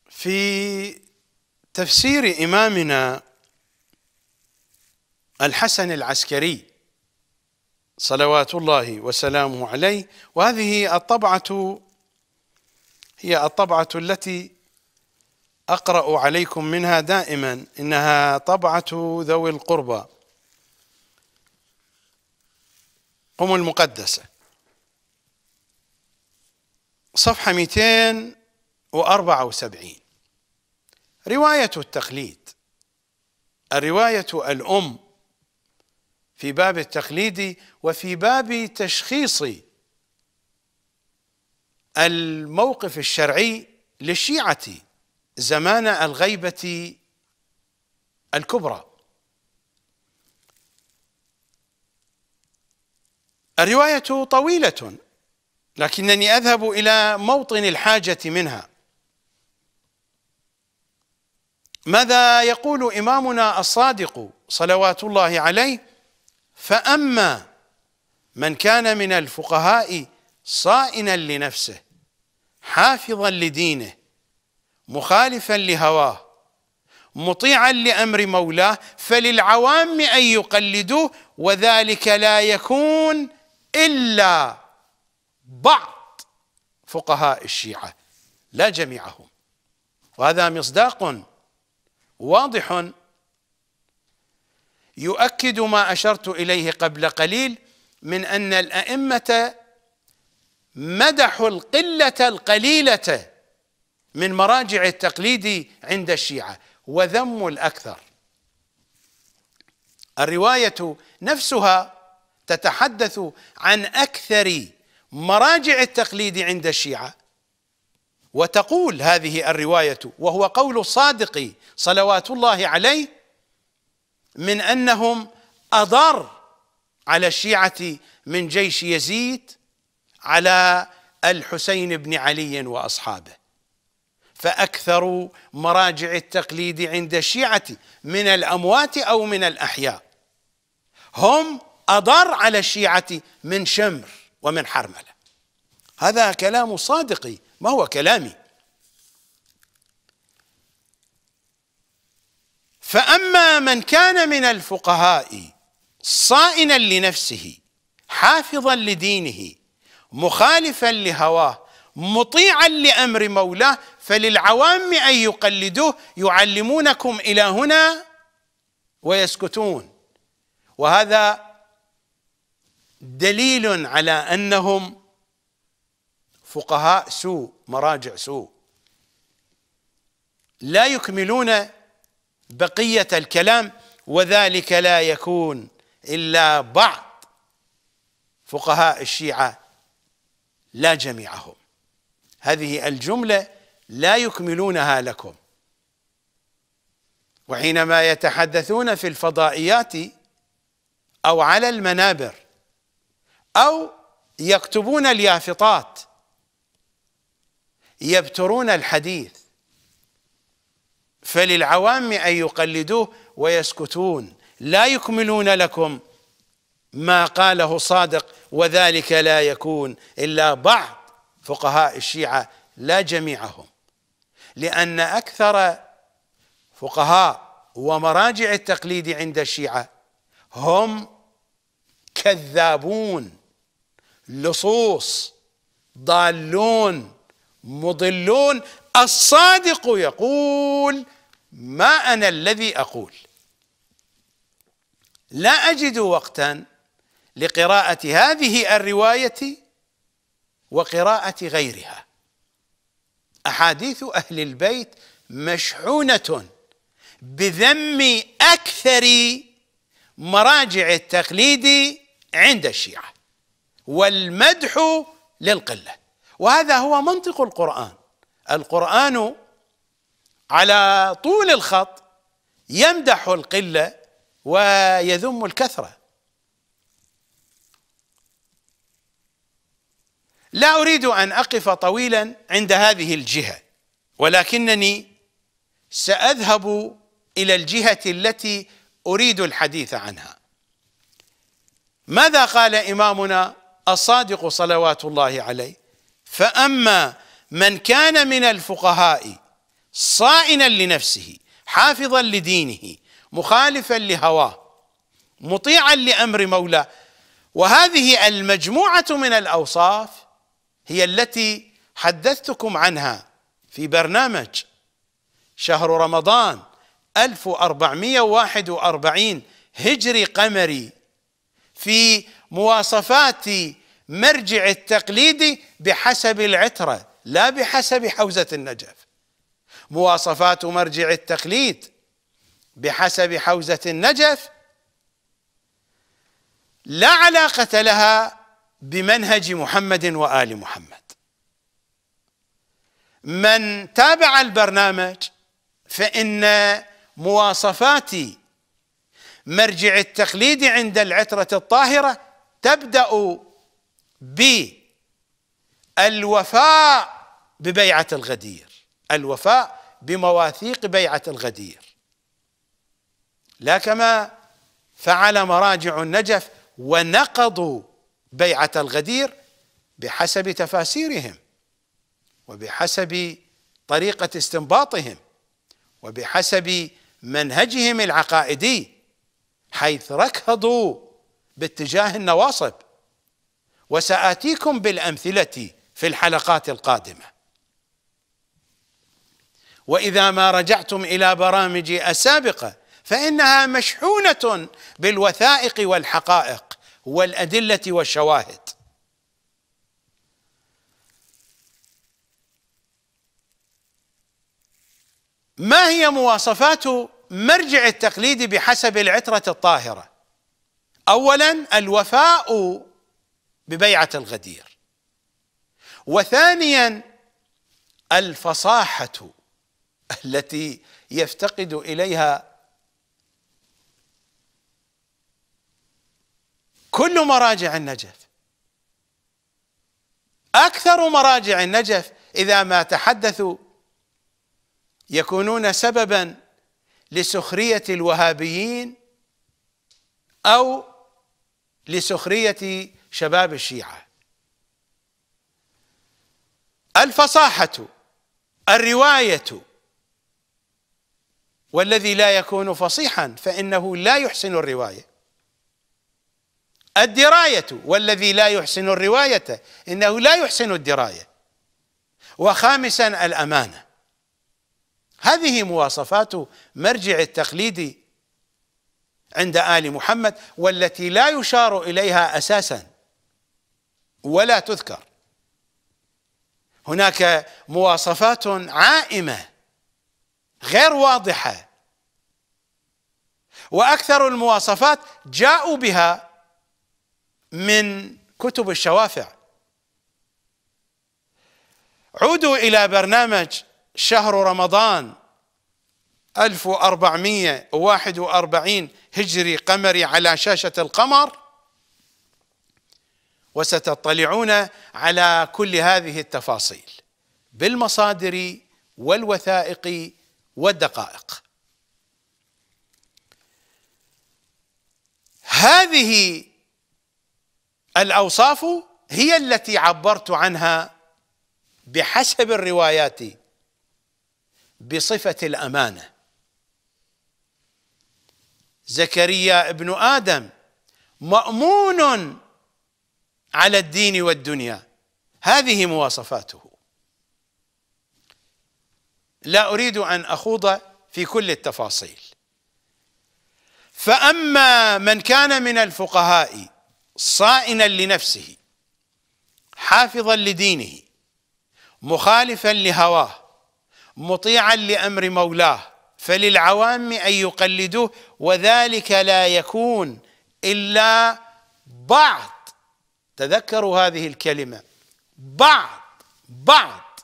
في تفسير إمامنا الحسن العسكري صلوات الله وسلامه عليه. وهذه الطبعة هي الطبعة التي أقرأ عليكم منها دائما، إنها طبعة ذوي القربى هم المقدسة، صفحة مئتين وأربعة وسبعين. رواية التقليد، الرواية الأم في باب التقليد وفي باب تشخيص الموقف الشرعي للشيعة زمان الغيبة الكبرى. الرواية طويلة لكنني أذهب إلى موطن الحاجة منها. ماذا يقول إمامنا الصادق صلوات الله عليه؟ فأما من كان من الفقهاء صائنا لنفسه حافظا لدينه مخالفا لهواه مطيعا لأمر مولاه فللعوام أن يقلدوه، وذلك لا يكون إلا بعض فقهاء الشيعة لا جميعهم. وهذا مصداق واضح يؤكد ما أشرت إليه قبل قليل من أن الأئمة مدحوا القلة القليلة من مراجع التقليد عند الشيعة وذموا الأكثر. الرواية نفسها تتحدث عن أكثر مراجع التقليد عند الشيعة، وتقول هذه الرواية وهو قول الصادق صلوات الله عليه من أنهم أضر على الشيعة من جيش يزيد على الحسين بن علي وأصحابه، فأكثر مراجع التقليد عند الشيعة من الأموات أو من الأحياء هم أضر على الشيعة من شمر ومن حرملة. هذا كلام صادق، ما هو كلامي. فأما من كان من الفقهاء صائنا لنفسه حافظا لدينه مخالفا لهواه مطيعا لأمر مولاه فللعوام أن يقلدوه، يعلمونكم إلى هنا ويسكتون. وهذا دليل على أنهم فقهاء سوء، مراجع سوء، لا يكملون بقية الكلام. وذلك لا يكون إلا بعض فقهاء الشيعة لا جميعهم. هذه الجملة لا يكملونها لكم. وحينما يتحدثون في الفضائيات أو على المنابر أو يكتبون اليافطات يبترون الحديث فللعوام أن يقلدوه ويسكتون، لا يكملون لكم ما قاله الصادق. وذلك لا يكون إلا بعض فقهاء الشيعة لا جميعهم، لأن أكثر فقهاء ومراجع التقليد عند الشيعة هم كذابون لصوص ضالون مضلون. الصادق يقول ما أنا الذي أقول. لا أجد وقتا لقراءة هذه الرواية وقراءة غيرها. أحاديث أهل البيت مشحونة بذم أكثر مراجع التقليد عند الشيعة والمدح للقلة، وهذا هو منطق القرآن. القرآن على طول الخط يمدح القلة ويذم الكثرة. لا أريد أن أقف طويلا عند هذه الجهة، ولكنني سأذهب إلى الجهة التي أريد الحديث عنها. ماذا قال إمامنا الصادق صلوات الله عليه؟ فأما من كان من الفقهاء صائنا لنفسه حافظا لدينه مخالفا لهواه مطيعا لأمر مولاه وهذه المجموعة من الأوصاف هي التي حدثتكم عنها في برنامج شهر رمضان ألف وأربعمئة وواحد وأربعين هجري قمري في مواصفات مرجع التقليد بحسب العترة لا بحسب حوزة النجف. مواصفات مرجع التقليد بحسب حوزة النجف لا علاقة لها بمنهج محمد وآل محمد. من تابع البرنامج فإن مواصفات مرجع التقليد عند العترة الطاهرة تبدأ بالوفاء ببيعة الغدير، الوفاء بمواثيق بيعة الغدير، لا كما فعل مراجع النجف ونقضوا بيعة الغدير بحسب تفاسيرهم وبحسب طريقة استنباطهم وبحسب منهجهم العقائدي، حيث ركضوا باتجاه النواصب، وسآتيكم بالأمثلة في الحلقات القادمة. وإذا ما رجعتم إلى برامجي السابقة فإنها مشحونة بالوثائق والحقائق والأدلة والشواهد. ما هي مواصفات مرجع التقليد بحسب العترة الطاهرة؟ أولا الوفاء ببيعة الغدير، وثانيا الفصاحة التي يفتقد إليها كل مراجع النجف. أكثر مراجع النجف إذا ما تحدثوا يكونون سببا لسخرية الوهابيين أو لسخرية شباب الشيعة. الفصاحة، الرواية، والذي لا يكون فصيحا فإنه لا يحسن الرواية. الدراية، والذي لا يحسن الرواية إنه لا يحسن الدراية. وخامسا الأمانة. هذه مواصفات مرجع التقليد عند آل محمد، والتي لا يشار إليها أساسا ولا تذكر. هناك مواصفات عائمة غير واضحة، وأكثر المواصفات جاءوا بها من كتب الشوافع. عودوا إلى برنامج شهر رمضان ألف وأربعمئة وواحد وأربعين هجري قمري على شاشة القمر، وستطلعون على كل هذه التفاصيل بالمصادر والوثائق والدقائق. هذه الأوصاف هي التي عبرت عنها بحسب الروايات بصفة الأمانة. زكريا ابن آدم مأمون على الدين والدنيا، هذه مواصفاته. لا أريد أن أخوض في كل التفاصيل. فأما من كان من الفقهاء صائنا لنفسه، حافظا لدينه، مخالفا لهواه، مطيعا لأمر مولاه، فللعوام أن يقلدوه، وذلك لا يكون إلا بعض، تذكروا هذه الكلمة، بعض بعض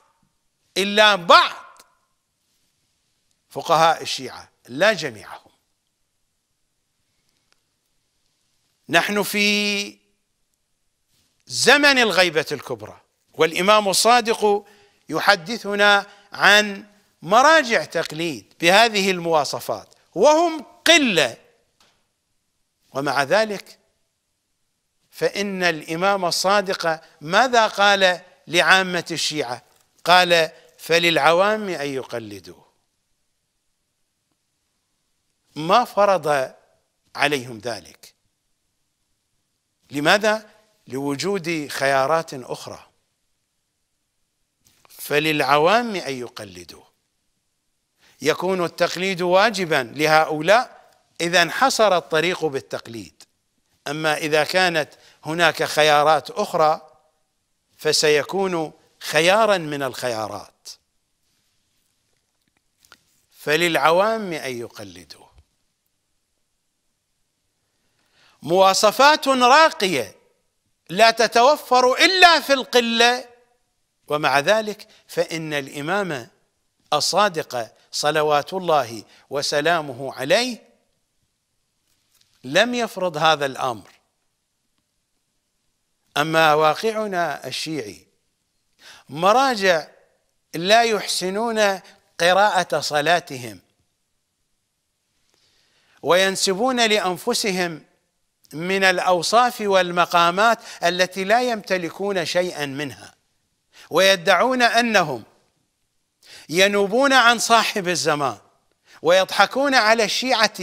إلا بعض فقهاء الشيعة لا جميعهم. نحن في زمن الغيبة الكبرى، والإمام الصادق يحدثنا عن مراجع تقليد بهذه المواصفات وهم قلة، ومع ذلك فإن الإمام الصادق ماذا قال لعامة الشيعة؟ قال فللعوام أن يقلدوه، ما فرض عليهم ذلك، لماذا؟ لوجود خيارات أخرى، فللعوام أن يقلدوه، يكون التقليد واجبا لهؤلاء إذا انحصر الطريق بالتقليد. أما إذا كانت هناك خيارات أخرى فسيكون خيارا من الخيارات، فللعوام أن يقلدوه. مواصفات راقية لا تتوفر إلا في القلة، ومع ذلك فإن الإمام الصادق صلوات الله وسلامه عليه لم يفرض هذا الأمر. أما واقعنا الشيعي مراجع لا يحسنون قراءة صلاتهم وينسبون لأنفسهم من الأوصاف والمقامات التي لا يمتلكون شيئا منها، ويدعون أنهم ينوبون عن صاحب الزمان ويضحكون على الشيعة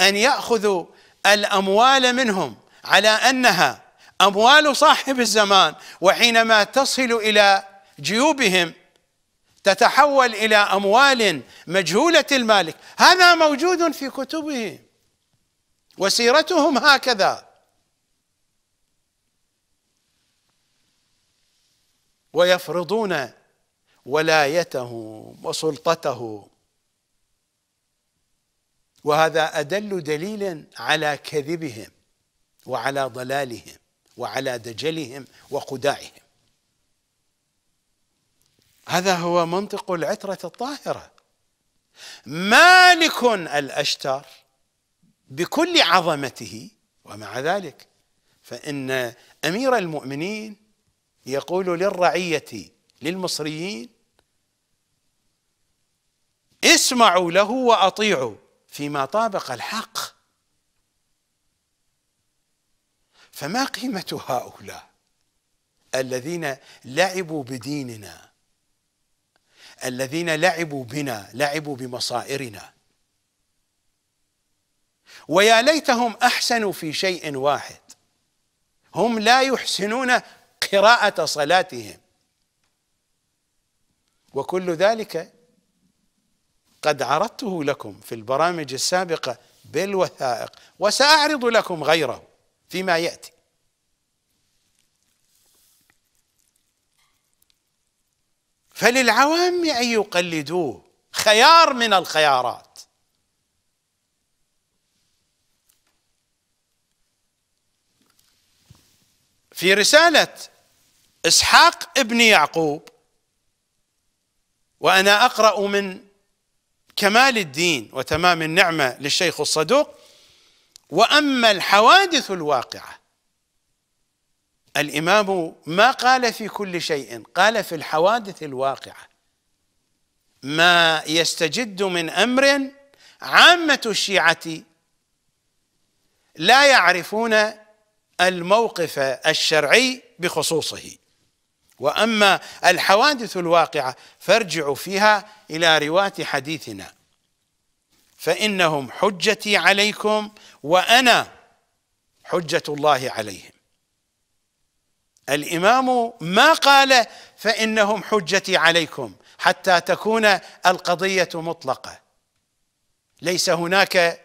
أن يأخذوا الأموال منهم على أنها أموال صاحب الزمان، وحينما تصل إلى جيوبهم تتحول إلى أموال مجهولة المالك. هذا موجود في كتبهم وسيرتهم هكذا، ويفرضون ولايتهم وسلطتهم، وهذا أدل دليل على كذبهم وعلى ضلالهم وعلى دجلهم وخداعهم. هذا هو منطق العترة الطاهرة. مالك الأشتر بكل عظمته، ومع ذلك فإن أمير المؤمنين يقول للرعية للمصريين: اسمعوا له وأطيعوا فيما طابق الحق. فما قيمة هؤلاء الذين لعبوا بديننا، الذين لعبوا بنا، لعبوا بمصائرنا؟ ويا ليتهم أحسنوا في شيء واحد، هم لا يحسنون قراءة صلاتهم، وكل ذلك قد عرضته لكم في البرامج السابقة بالوثائق، وسأعرض لكم غيره فيما يأتي. فللعوام أن يقلدوه، خيار من الخيارات. في رسالة إسحاق ابن يعقوب، وأنا أقرأ من كمال الدين وتمام النعمة للشيخ الصدوق: وأما الحوادث الواقعة، الإمام ما قال في كل شيء، قال في الحوادث الواقعة ما يستجد من أمر عامة الشيعة لا يعرفون الموقف الشرعي بخصوصه. وأما الحوادث الواقعة فارجعوا فيها إلى رواة حديثنا، فإنهم حجتي عليكم وأنا حجة الله عليهم. الإمام ما قال فإنهم حجتي عليكم حتى تكون القضية مطلقة، ليس هناك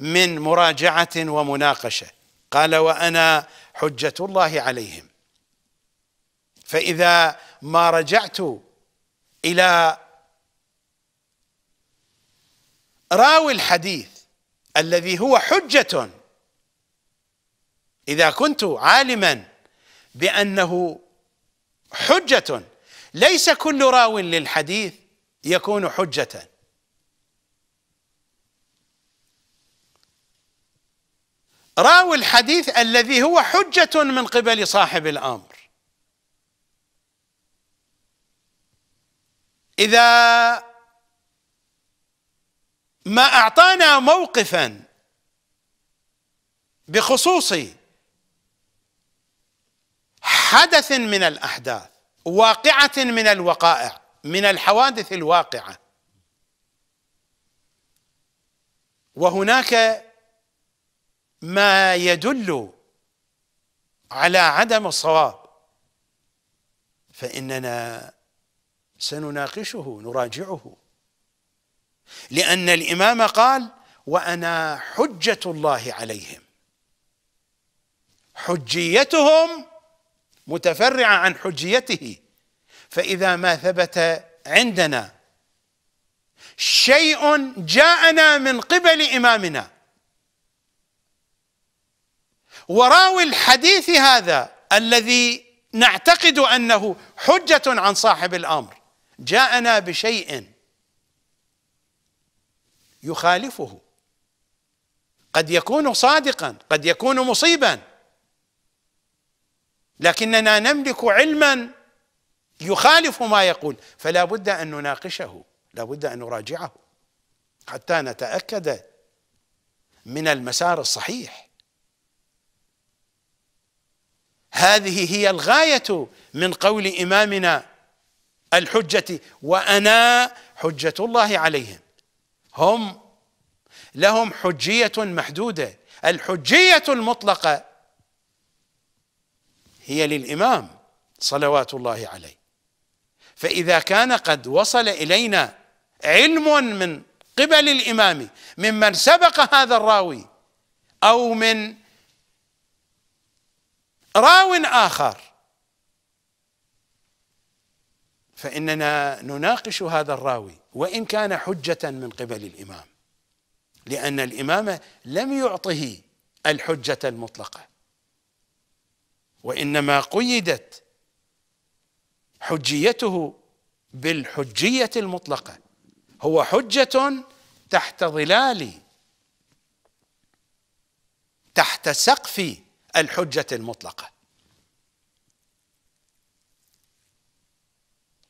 من مراجعة ومناقشة، قال وأنا حجة الله عليهم. فإذا ما رجعت إلى راوي الحديث الذي هو حجة، إذا كنت عالما بأنه حجة، ليس كل راو للحديث يكون حجة. راوي الحديث الذي هو حجة من قبل صاحب الأمر، إذا ما أعطانا موقفا بخصوص حدث من الأحداث، واقعة من الوقائع، من الحوادث الواقعة، وهناك ما يدل على عدم الصواب، فإننا سنناقشه نراجعه، لأن الإمام قال وأنا حجة الله عليهم، حجيتهم متفرعة عن حجيته. فإذا ما ثبت عندنا شيء جاءنا من قبل إمامنا وراوي الحديث هذا الذي نعتقد أنه حجة عن صاحب الأمر جاءنا بشيء يخالفه، قد يكون صادقا قد يكون مصيبا، لكننا نملك علما يخالف ما يقول، فلا بد أن نناقشه، لا بد أن نراجعه حتى نتأكد من المسار الصحيح. هذه هي الغاية من قول إمامنا الحجة وأنا حجة الله عليهم، هم لهم حجية محدودة، الحجية المطلقة هي للإمام صلوات الله عليه. فإذا كان قد وصل إلينا علم من قبل الإمام ممن سبق هذا الراوي أو من راو آخر، فإننا نناقش هذا الراوي وإن كان حجة من قبل الإمام، لأن الإمام لم يعطه الحجة المطلقة، وإنما قيدت حجيته بالحجية المطلقة، هو حجة تحت ظلال تحت سقف الحجة المطلقة.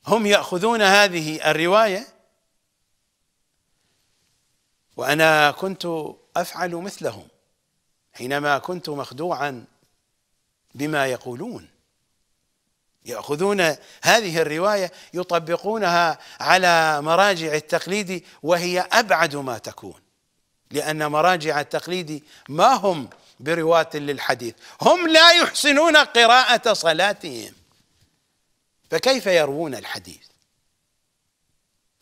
هم يأخذون هذه الرواية وأنا كنت أفعل مثلهم حينما كنت مخدوعا بما يقولون، يأخذون هذه الرواية يطبقونها على مراجع التقليد وهي أبعد ما تكون، لأن مراجع التقليد ما هم برواة للحديث، هم لا يحسنون قراءة صلاتهم، فكيف يروون الحديث؟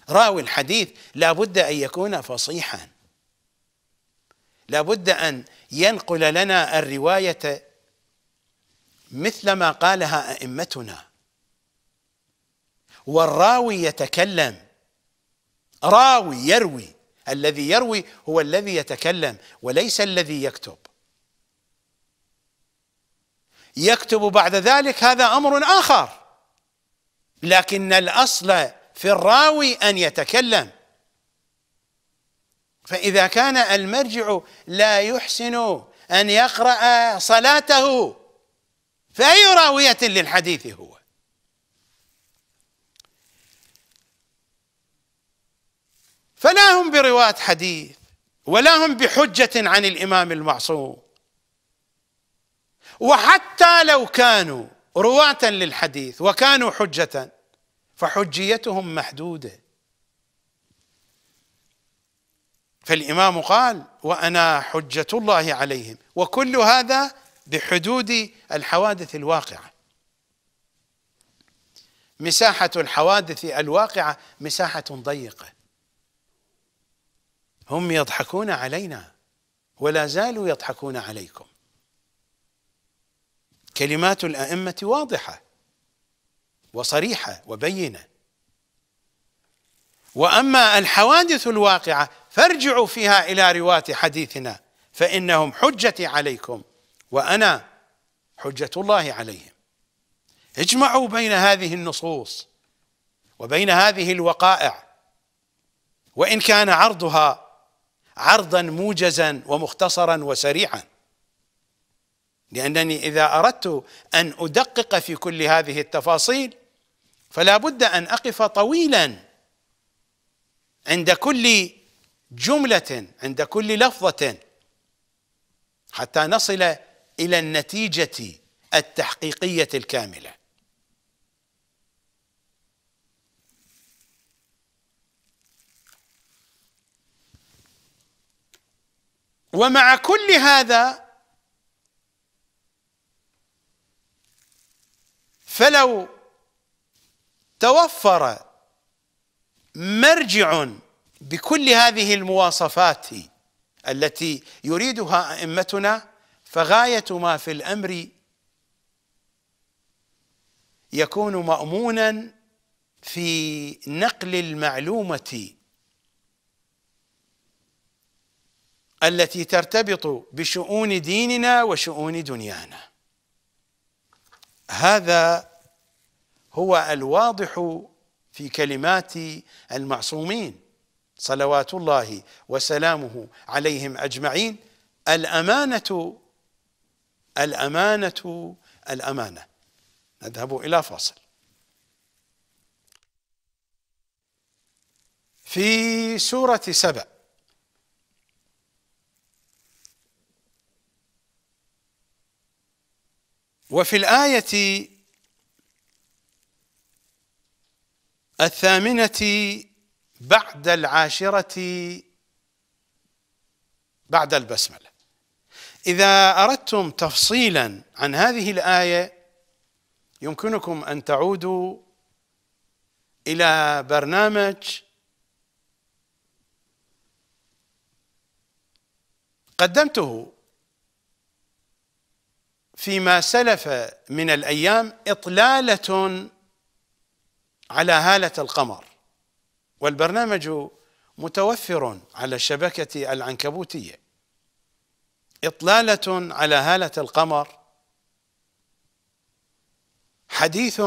راوي الحديث لا بد أن يكون فصيحا، لا بد أن ينقل لنا الرواية مثل ما قالها أئمتنا، والراوي يتكلم، راوي يروي، الذي يروي هو الذي يتكلم وليس الذي يكتب، يكتب بعد ذلك هذا أمر آخر، لكن الأصل في الراوي أن يتكلم. فإذا كان المرجع لا يحسن أن يقرأ صلاته فأي راوية للحديث هو؟ فلا هم برواة حديث ولا هم بحجة عن الإمام المعصوم، وحتى لو كانوا رواة للحديث وكانوا حجة فحجيتهم محدودة. فالإمام قال وأنا حجة الله عليهم، وكل هذا بحدود الحوادث الواقعة، مساحة الحوادث الواقعة مساحة ضيقة. هم يضحكون علينا ولا زالوا يضحكون عليكم، كلمات الأئمة واضحة وصريحة وبينة، وأما الحوادث الواقعة فارجعوا فيها إلى رواة حديثنا فإنهم حجتي عليكم وأنا حجة الله عليهم. اجمعوا بين هذه النصوص وبين هذه الوقائع، وإن كان عرضها عرضا موجزا ومختصرا وسريعا، لأنني إذا أردت أن أدقق في كل هذه التفاصيل فلا بد أن أقف طويلا عند كل جملة عند كل لفظة حتى نصل إلى النتيجة التحقيقية الكاملة. ومع كل هذا فلو توفر مرجع بكل هذه المواصفات التي يريدها أئمتنا فغاية ما في الأمر يكون مأمونا في نقل المعلومة التي ترتبط بشؤون ديننا وشؤون دنيانا. هذا هو الواضح في كلمات المعصومين صلوات الله وسلامه عليهم أجمعين. الأمانة الأمانة الأمانة. نذهب إلى فاصل. في سورة سبأ وفي الآية الثامنة بعد العاشرة بعد البسملة، إذا أردتم تفصيلا عن هذه الآية يمكنكم أن تعودوا إلى برنامج قدمته فيما سلف من الأيام، إطلالة على هالة القمر، والبرنامج متوفر على الشبكة العنكبوتية. إطلالة على هالة القمر، حديث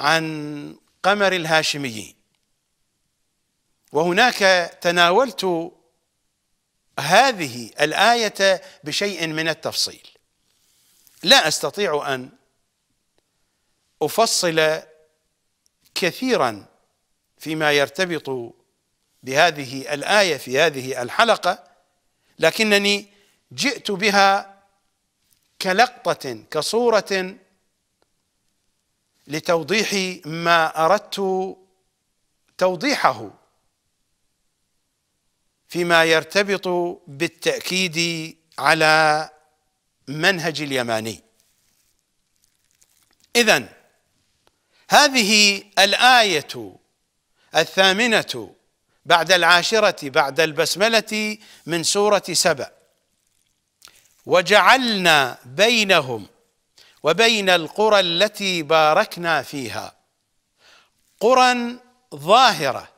عن قمر الهاشميين، وهناك تناولت هذه الآية بشيء من التفصيل. لا أستطيع أن أفصل كثيرا فيما يرتبط بهذه الآية في هذه الحلقة، لكنني جئت بها كلقطة كصورة لتوضيح ما أردت توضيحه فيما يرتبط بالتأكيد على منهج اليماني. إذن هذه الآية الثامنة بعد العاشرة بعد البسملة من سورة سبأ. وجعلنا بينهم وبين القرى التي باركنا فيها قرى ظاهرة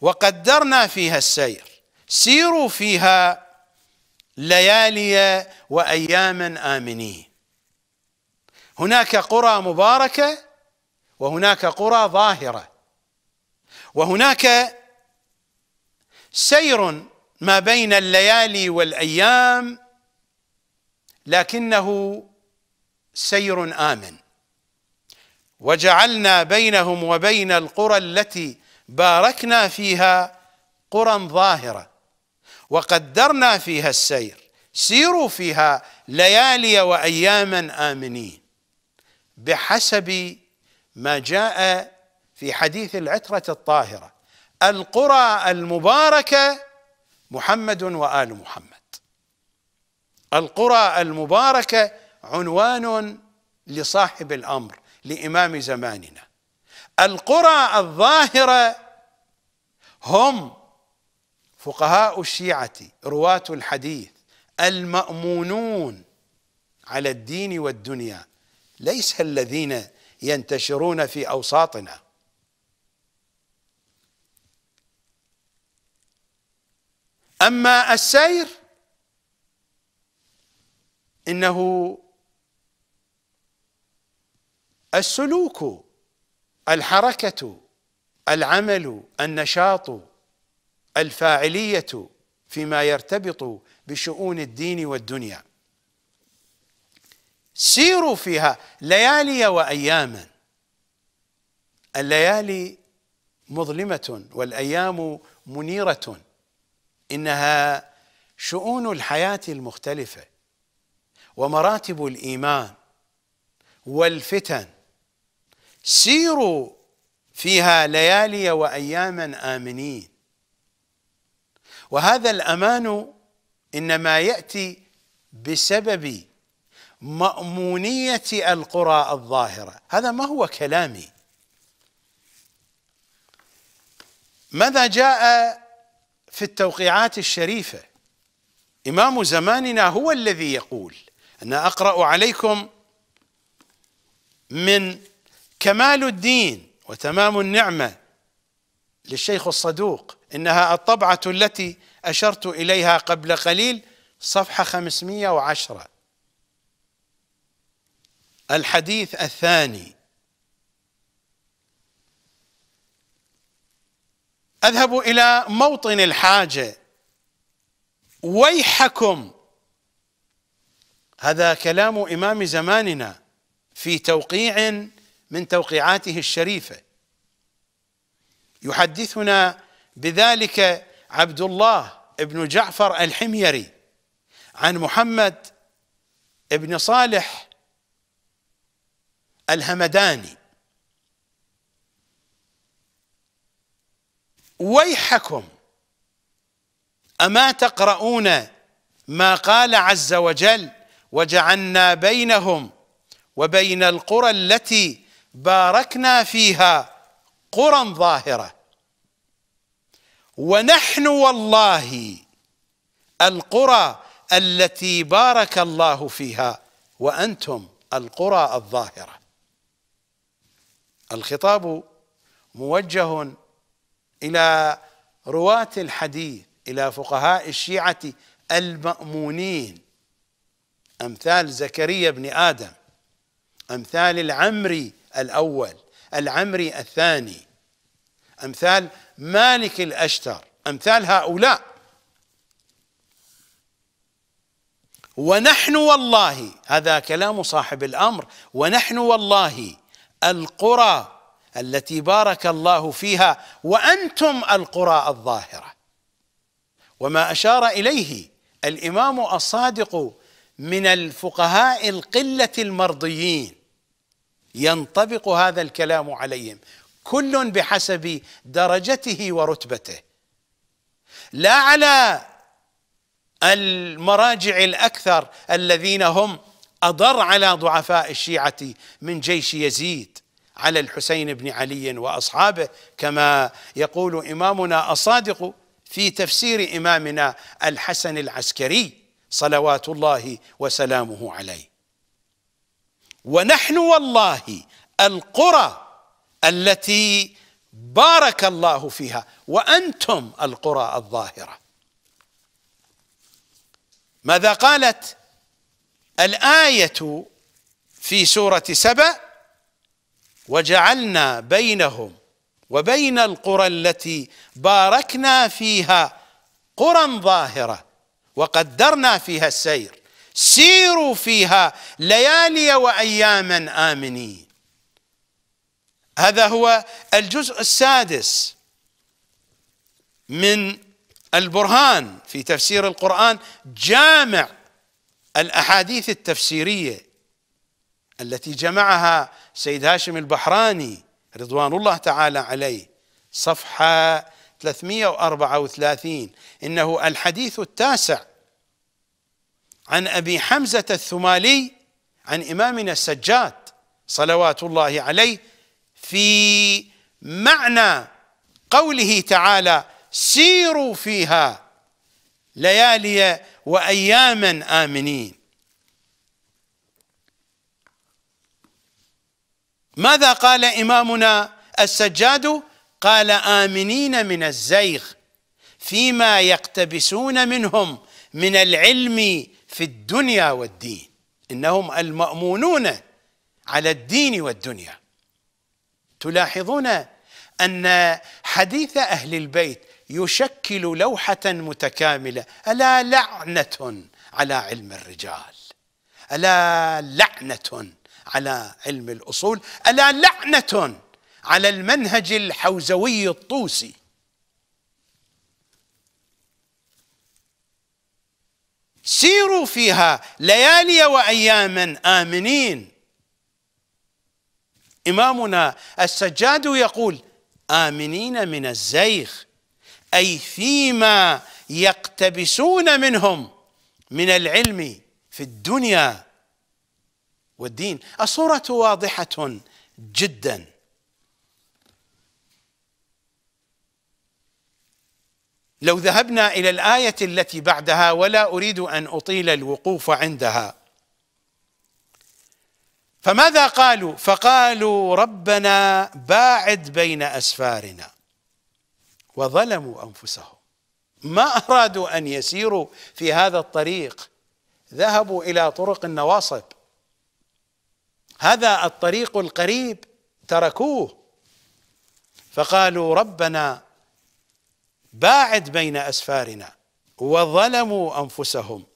وقدرنا فيها السير، سيروا فيها ليالي وأياما آمنين. هناك قرى مباركة وهناك قرى ظاهرة، وهناك سير ما بين الليالي والأيام، لكنه سير آمن. وجعلنا بينهم وبين القرى التي باركنا فيها قرى ظاهرة وقدرنا فيها السير، سيروا فيها ليالي وأياما آمنين، بحسب ما جاء في حديث العترة الطاهرة، القرى المباركة محمد وآل محمد. القرى المباركة عنوان لصاحب الأمر لإمام زماننا. القرى الظاهرة هم فقهاء الشيعة رواة الحديث المأمونون على الدين والدنيا، ليس الذين ينتشرون في أوساطنا. أما السير إنه السلوك، الحركة، العمل، النشاط، الفاعلية فيما يرتبط بشؤون الدين والدنيا. سيروا فيها ليالي وأياما. الليالي مظلمة والأيام منيرة، إنها شؤون الحياة المختلفة ومراتب الإيمان والفتن. سيروا فيها ليالي وأياما آمنين. وهذا الأمان إنما يأتي بسبب مأمونية القرى الظاهرة. هذا ما هو كلامي. ماذا جاء في التوقيعات الشريفة؟ إمام زماننا هو الذي يقول، أنا أقرأ عليكم من كمال الدين وتمام النعمة للشيخ الصدوق، إنها الطبعة التي أشرت إليها قبل قليل، صفحة خمسمائة وعشرة، الحديث الثاني. أذهب إلى موطن الحاجة، ويحكم، هذا كلام إمام زماننا في توقيع من توقيعاته الشريفة. يحدثنا بذلك عبد الله ابن جعفر الحميري عن محمد ابن صالح الهمداني. ويحكم، أما تقرؤون ما قال عز وجل: وجعلنا بينهم وبين القرى التي باركنا فيها قرى ظاهرة، ونحن والله القرى التي بارك الله فيها وأنتم القرى الظاهرة. الخطاب موجه إلى رواة الحديث، إلى فقهاء الشيعة المأمونين أمثال زكريا بن آدم، أمثال العمري الأول، العمري الثاني، أمثال مالك الأشتر، أمثال هؤلاء. ونحن والله، هذا كلام صاحب الأمر، ونحن والله القرى التي بارك الله فيها وأنتم القرى الظاهرة. وما أشار إليه الإمام الصادق من الفقهاء القلة المرضيين ينطبق هذا الكلام عليهم، كل بحسب درجته ورتبته، لا على المراجع الأكثر الذين هم أضر على ضعفاء الشيعة من جيش يزيد على الحسين بن علي وأصحابه، كما يقول إمامنا الصادق في تفسير إمامنا الحسن العسكري صلوات الله وسلامه عليه: ونحن والله القرى التي بارك الله فيها وأنتم القرى الظاهرة. ماذا قالت الآية في سورة سبأ؟ وجعلنا بينهم وبين القرى التي باركنا فيها قرى ظاهرة وقدرنا فيها السير، سيروا فيها ليالي وأياما آمنين. هذا هو الجزء السادس من البرهان في تفسير القرآن، جامع الأحاديث التفسيرية التي جمعها سيد هاشم البحراني رضوان الله تعالى عليه، صفحة ثلاثمائة وأربعة وثلاثين. إنه الحديث التاسع عن أبي حمزة الثمالي عن إمامنا السجاد صلوات الله عليه في معنى قوله تعالى: سيروا فيها ليالي وأياما آمنين. ماذا قال إمامنا السجاد؟ قال: آمنين من الزيغ فيما يقتبسون منهم من العلم في الدنيا والدين. إنهم المأمونون على الدين والدنيا. تلاحظون أن حديث أهل البيت يشكل لوحة متكاملة. ألا لعنة على علم الرجال، ألا لعنة على علم الأصول، ألا لعنة على المنهج الحوزوي الطوسي. سيروا فيها ليالي وأياما آمنين. إمامنا السجاد يقول: آمنين من الزيغ، أي فيما يقتبسون منهم من العلم في الدنيا والدين. الصورة واضحة جدا. لو ذهبنا إلى الآية التي بعدها، ولا أريد أن أطيل الوقوف عندها، فماذا قالوا؟ فقالوا ربنا باعد بين أسفارنا وظلموا أنفسهم، ما أرادوا أن يسيروا في هذا الطريق، ذهبوا إلى طرق النواصب، هذا الطريق القريب تركوه، فقالوا ربنا باعد بين أسفارنا وظلموا أنفسهم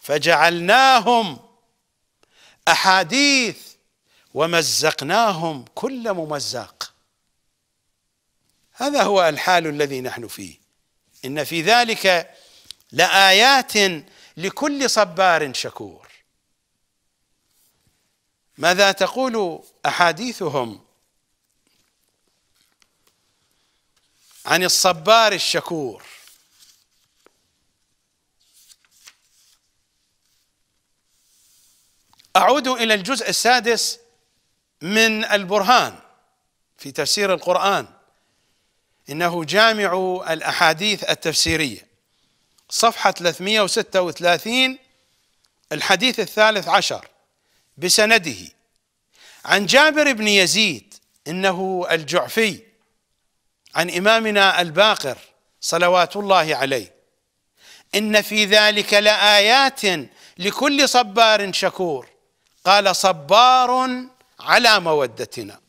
فجعلناهم أحاديث ومزقناهم كل ممزق. هذا هو الحال الذي نحن فيه. إن في ذلك لآيات لكل صبار شكور. ماذا تقول أحاديثهم عن الصبار الشكور؟ أعود إلى الجزء السادس من البرهان في تفسير القرآن، إنه جامع الأحاديث التفسيرية، صفحة ثلاثمئة وستة وثلاثين، الحديث الثالث عشر بسنده، عن جابر بن يزيد إنه الجعفي، عن إمامنا الباقر صلوات الله عليه، إن في ذلك لآيات لكل صبار شكور. قال صبار على مودتنا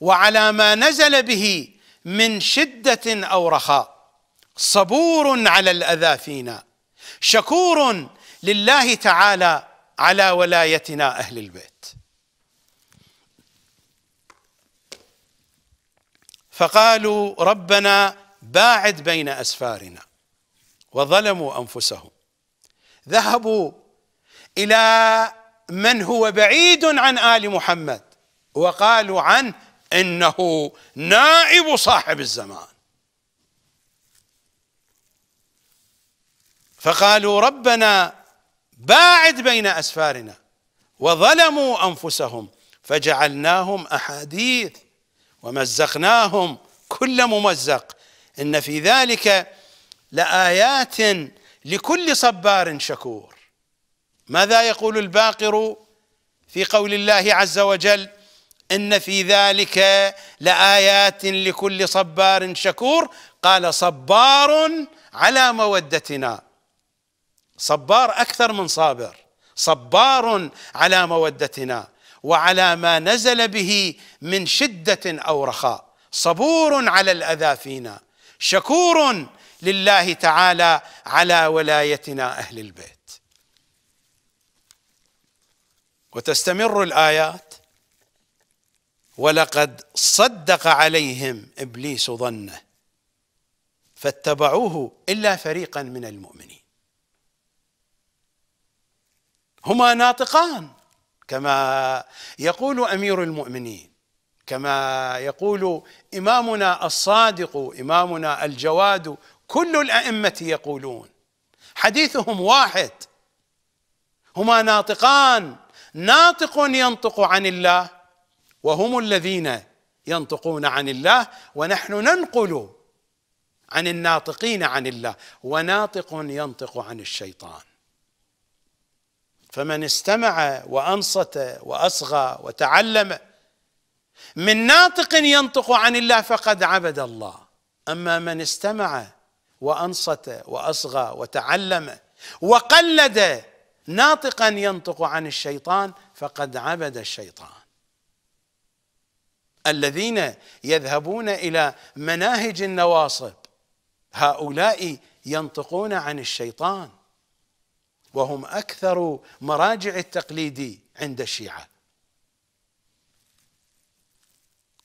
وعلى ما نزل به من شدة أو رخاء، صبور على الأذى فينا، شكور لله تعالى على ولايتنا أهل البيت. فقالوا ربنا باعد بين أسفارنا وظلموا أنفسهم، ذهبوا إلى من هو بعيد عن آل محمد وقالوا عنه إنه نائب صاحب الزمان، فقالوا ربنا باعد بين أسفارنا وظلموا أنفسهم فجعلناهم أحاديث ومزقناهم كل ممزق. إن في ذلك لآيات لكل صبار شكور. ماذا يقول الباقر في قول الله عز وجل؟ إن في ذلك لآيات لكل صبار شكور. قال صبار على مودتنا، صبار أكثر من صابر، صبار على مودتنا وعلى ما نزل به من شدة أو رخاء، صبور على الأذى فينا، شكور لله تعالى على ولايتنا أهل البيت. وتستمر الآيات، ولقد صدق عليهم إبليس ظنه فاتبعوه إلا فريقا من المؤمنين. هما ناطقان كما يقول أمير المؤمنين، كما يقول إمامنا الصادق، إمامنا الجواد، كل الأئمة يقولون، حديثهم واحد، هما ناطقان، ناطق ينطق عن الله وهم الذين ينطقون عن الله، ونحن ننقل عن الناطقين عن الله، وناطق ينطق عن الشيطان. فمن استمع وأنصت وأصغى وتعلم من ناطق ينطق عن الله فقد عبد الله، أما من استمع وأنصت وأصغى وتعلم وقلد ناطقا ينطق عن الشيطان فقد عبد الشيطان. الذين يذهبون إلى مناهج النواصب هؤلاء ينطقون عن الشيطان، وهم أكثر مراجع التقليد عند الشيعة.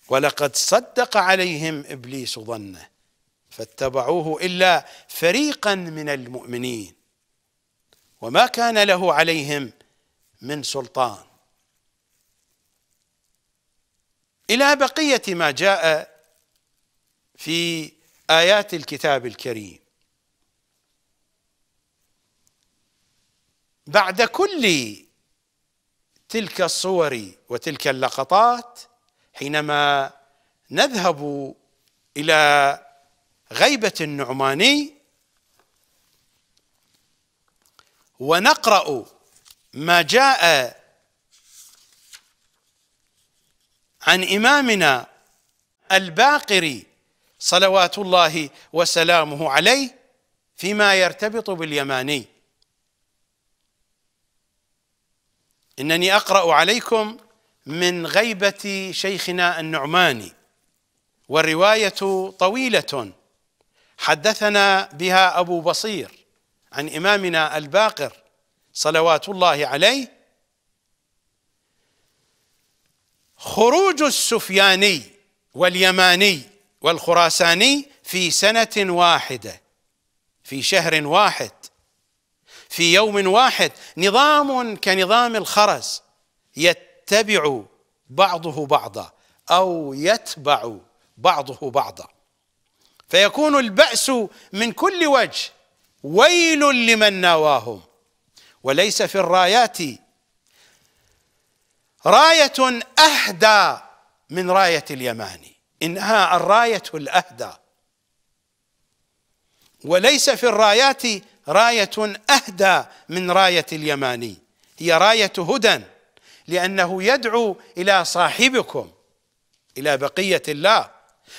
ولقد صدق عليهم إبليس ظنه فاتبعوه إلا فريقا من المؤمنين وما كان له عليهم من سلطان. إلى بقية ما جاء في آيات الكتاب الكريم. بعد كل تلك الصور وتلك اللقطات حينما نذهب إلى غيبة النعماني ونقرأ ما جاء عن إمامنا الباقري صلوات الله وسلامه عليه فيما يرتبط باليماني. إنني أقرأ عليكم من غيبة شيخنا النعماني، والرواية طويلة حدثنا بها أبو بصير عن إمامنا الباقر صلوات الله عليه. خروج السفياني واليماني والخراساني في سنة واحدة، في شهر واحد، في يوم واحد، نظام كنظام الخرز يتبع بعضه بعضا أو يتبع بعضه بعضا، فيكون البأس من كل وجه، ويل لمن ناواهم. وليس في الرايات راية أهدى من راية اليماني، إنها الراية الأهدى، وليس في الرايات راية أهدى من راية اليماني، هي راية هدى، لأنه يدعو إلى صاحبكم، إلى بقية الله.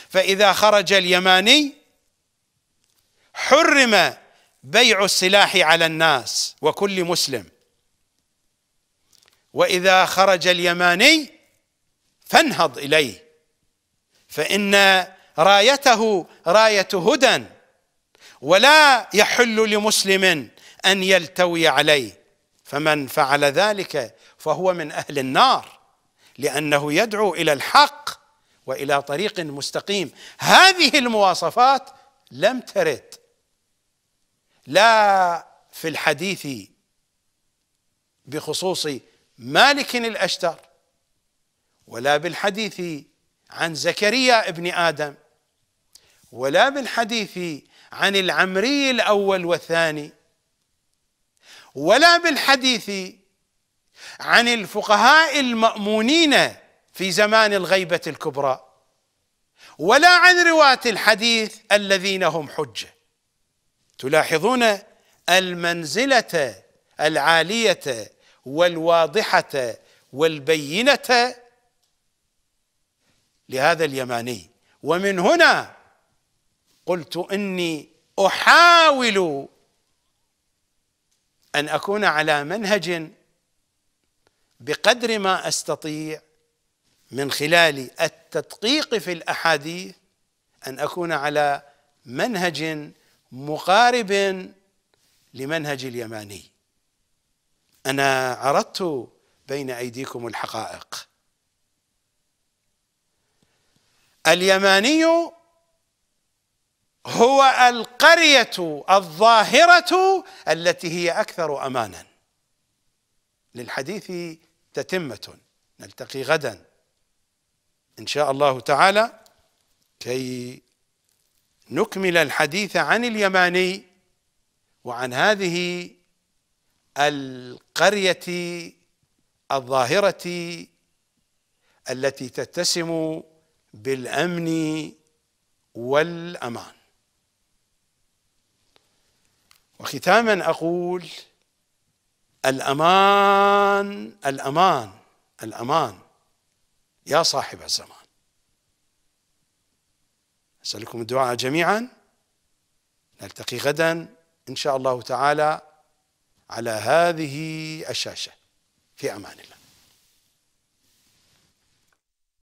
فإذا خرج اليماني حرم بيع السلاح على الناس وكل مسلم، وإذا خرج اليماني فانهض إليه، فإن رايته راية هدى، ولا يحل لمسلم أن يلتوي عليه، فمن فعل ذلك فهو من أهل النار، لأنه يدعو إلى الحق وإلى طريق مستقيم. هذه المواصفات لم ترد لا في الحديث بخصوص مالك الأشتر، ولا بالحديث عن زكريا ابن آدم، ولا بالحديث عن العمري الأول والثاني، ولا بالحديث عن الفقهاء المأمونين في زمان الغيبة الكبرى، ولا عن رواة الحديث الذين هم حجة. تلاحظون المنزلة العالية والواضحة والبينة لهذا اليماني. ومن هنا قلت إني أحاول أن أكون على منهج بقدر ما أستطيع من خلال التدقيق في الأحاديث، أن أكون على منهج مقارب لمنهج اليماني. أنا عرضت بين أيديكم الحقائق. اليماني هو القرية الظاهرة التي هي أكثر أمانا. للحديث تتمة، نلتقي غدا إن شاء الله تعالى كي نكمل الحديث عن اليماني وعن هذه القرية الظاهرة التي تتسم بالأمن والأمان. وختاما أقول الأمان الأمان الأمان يا صاحب الزمان. أسألكم الدعاء جميعا، نلتقي غدا إن شاء الله تعالى على هذه الشاشة. في أمان الله.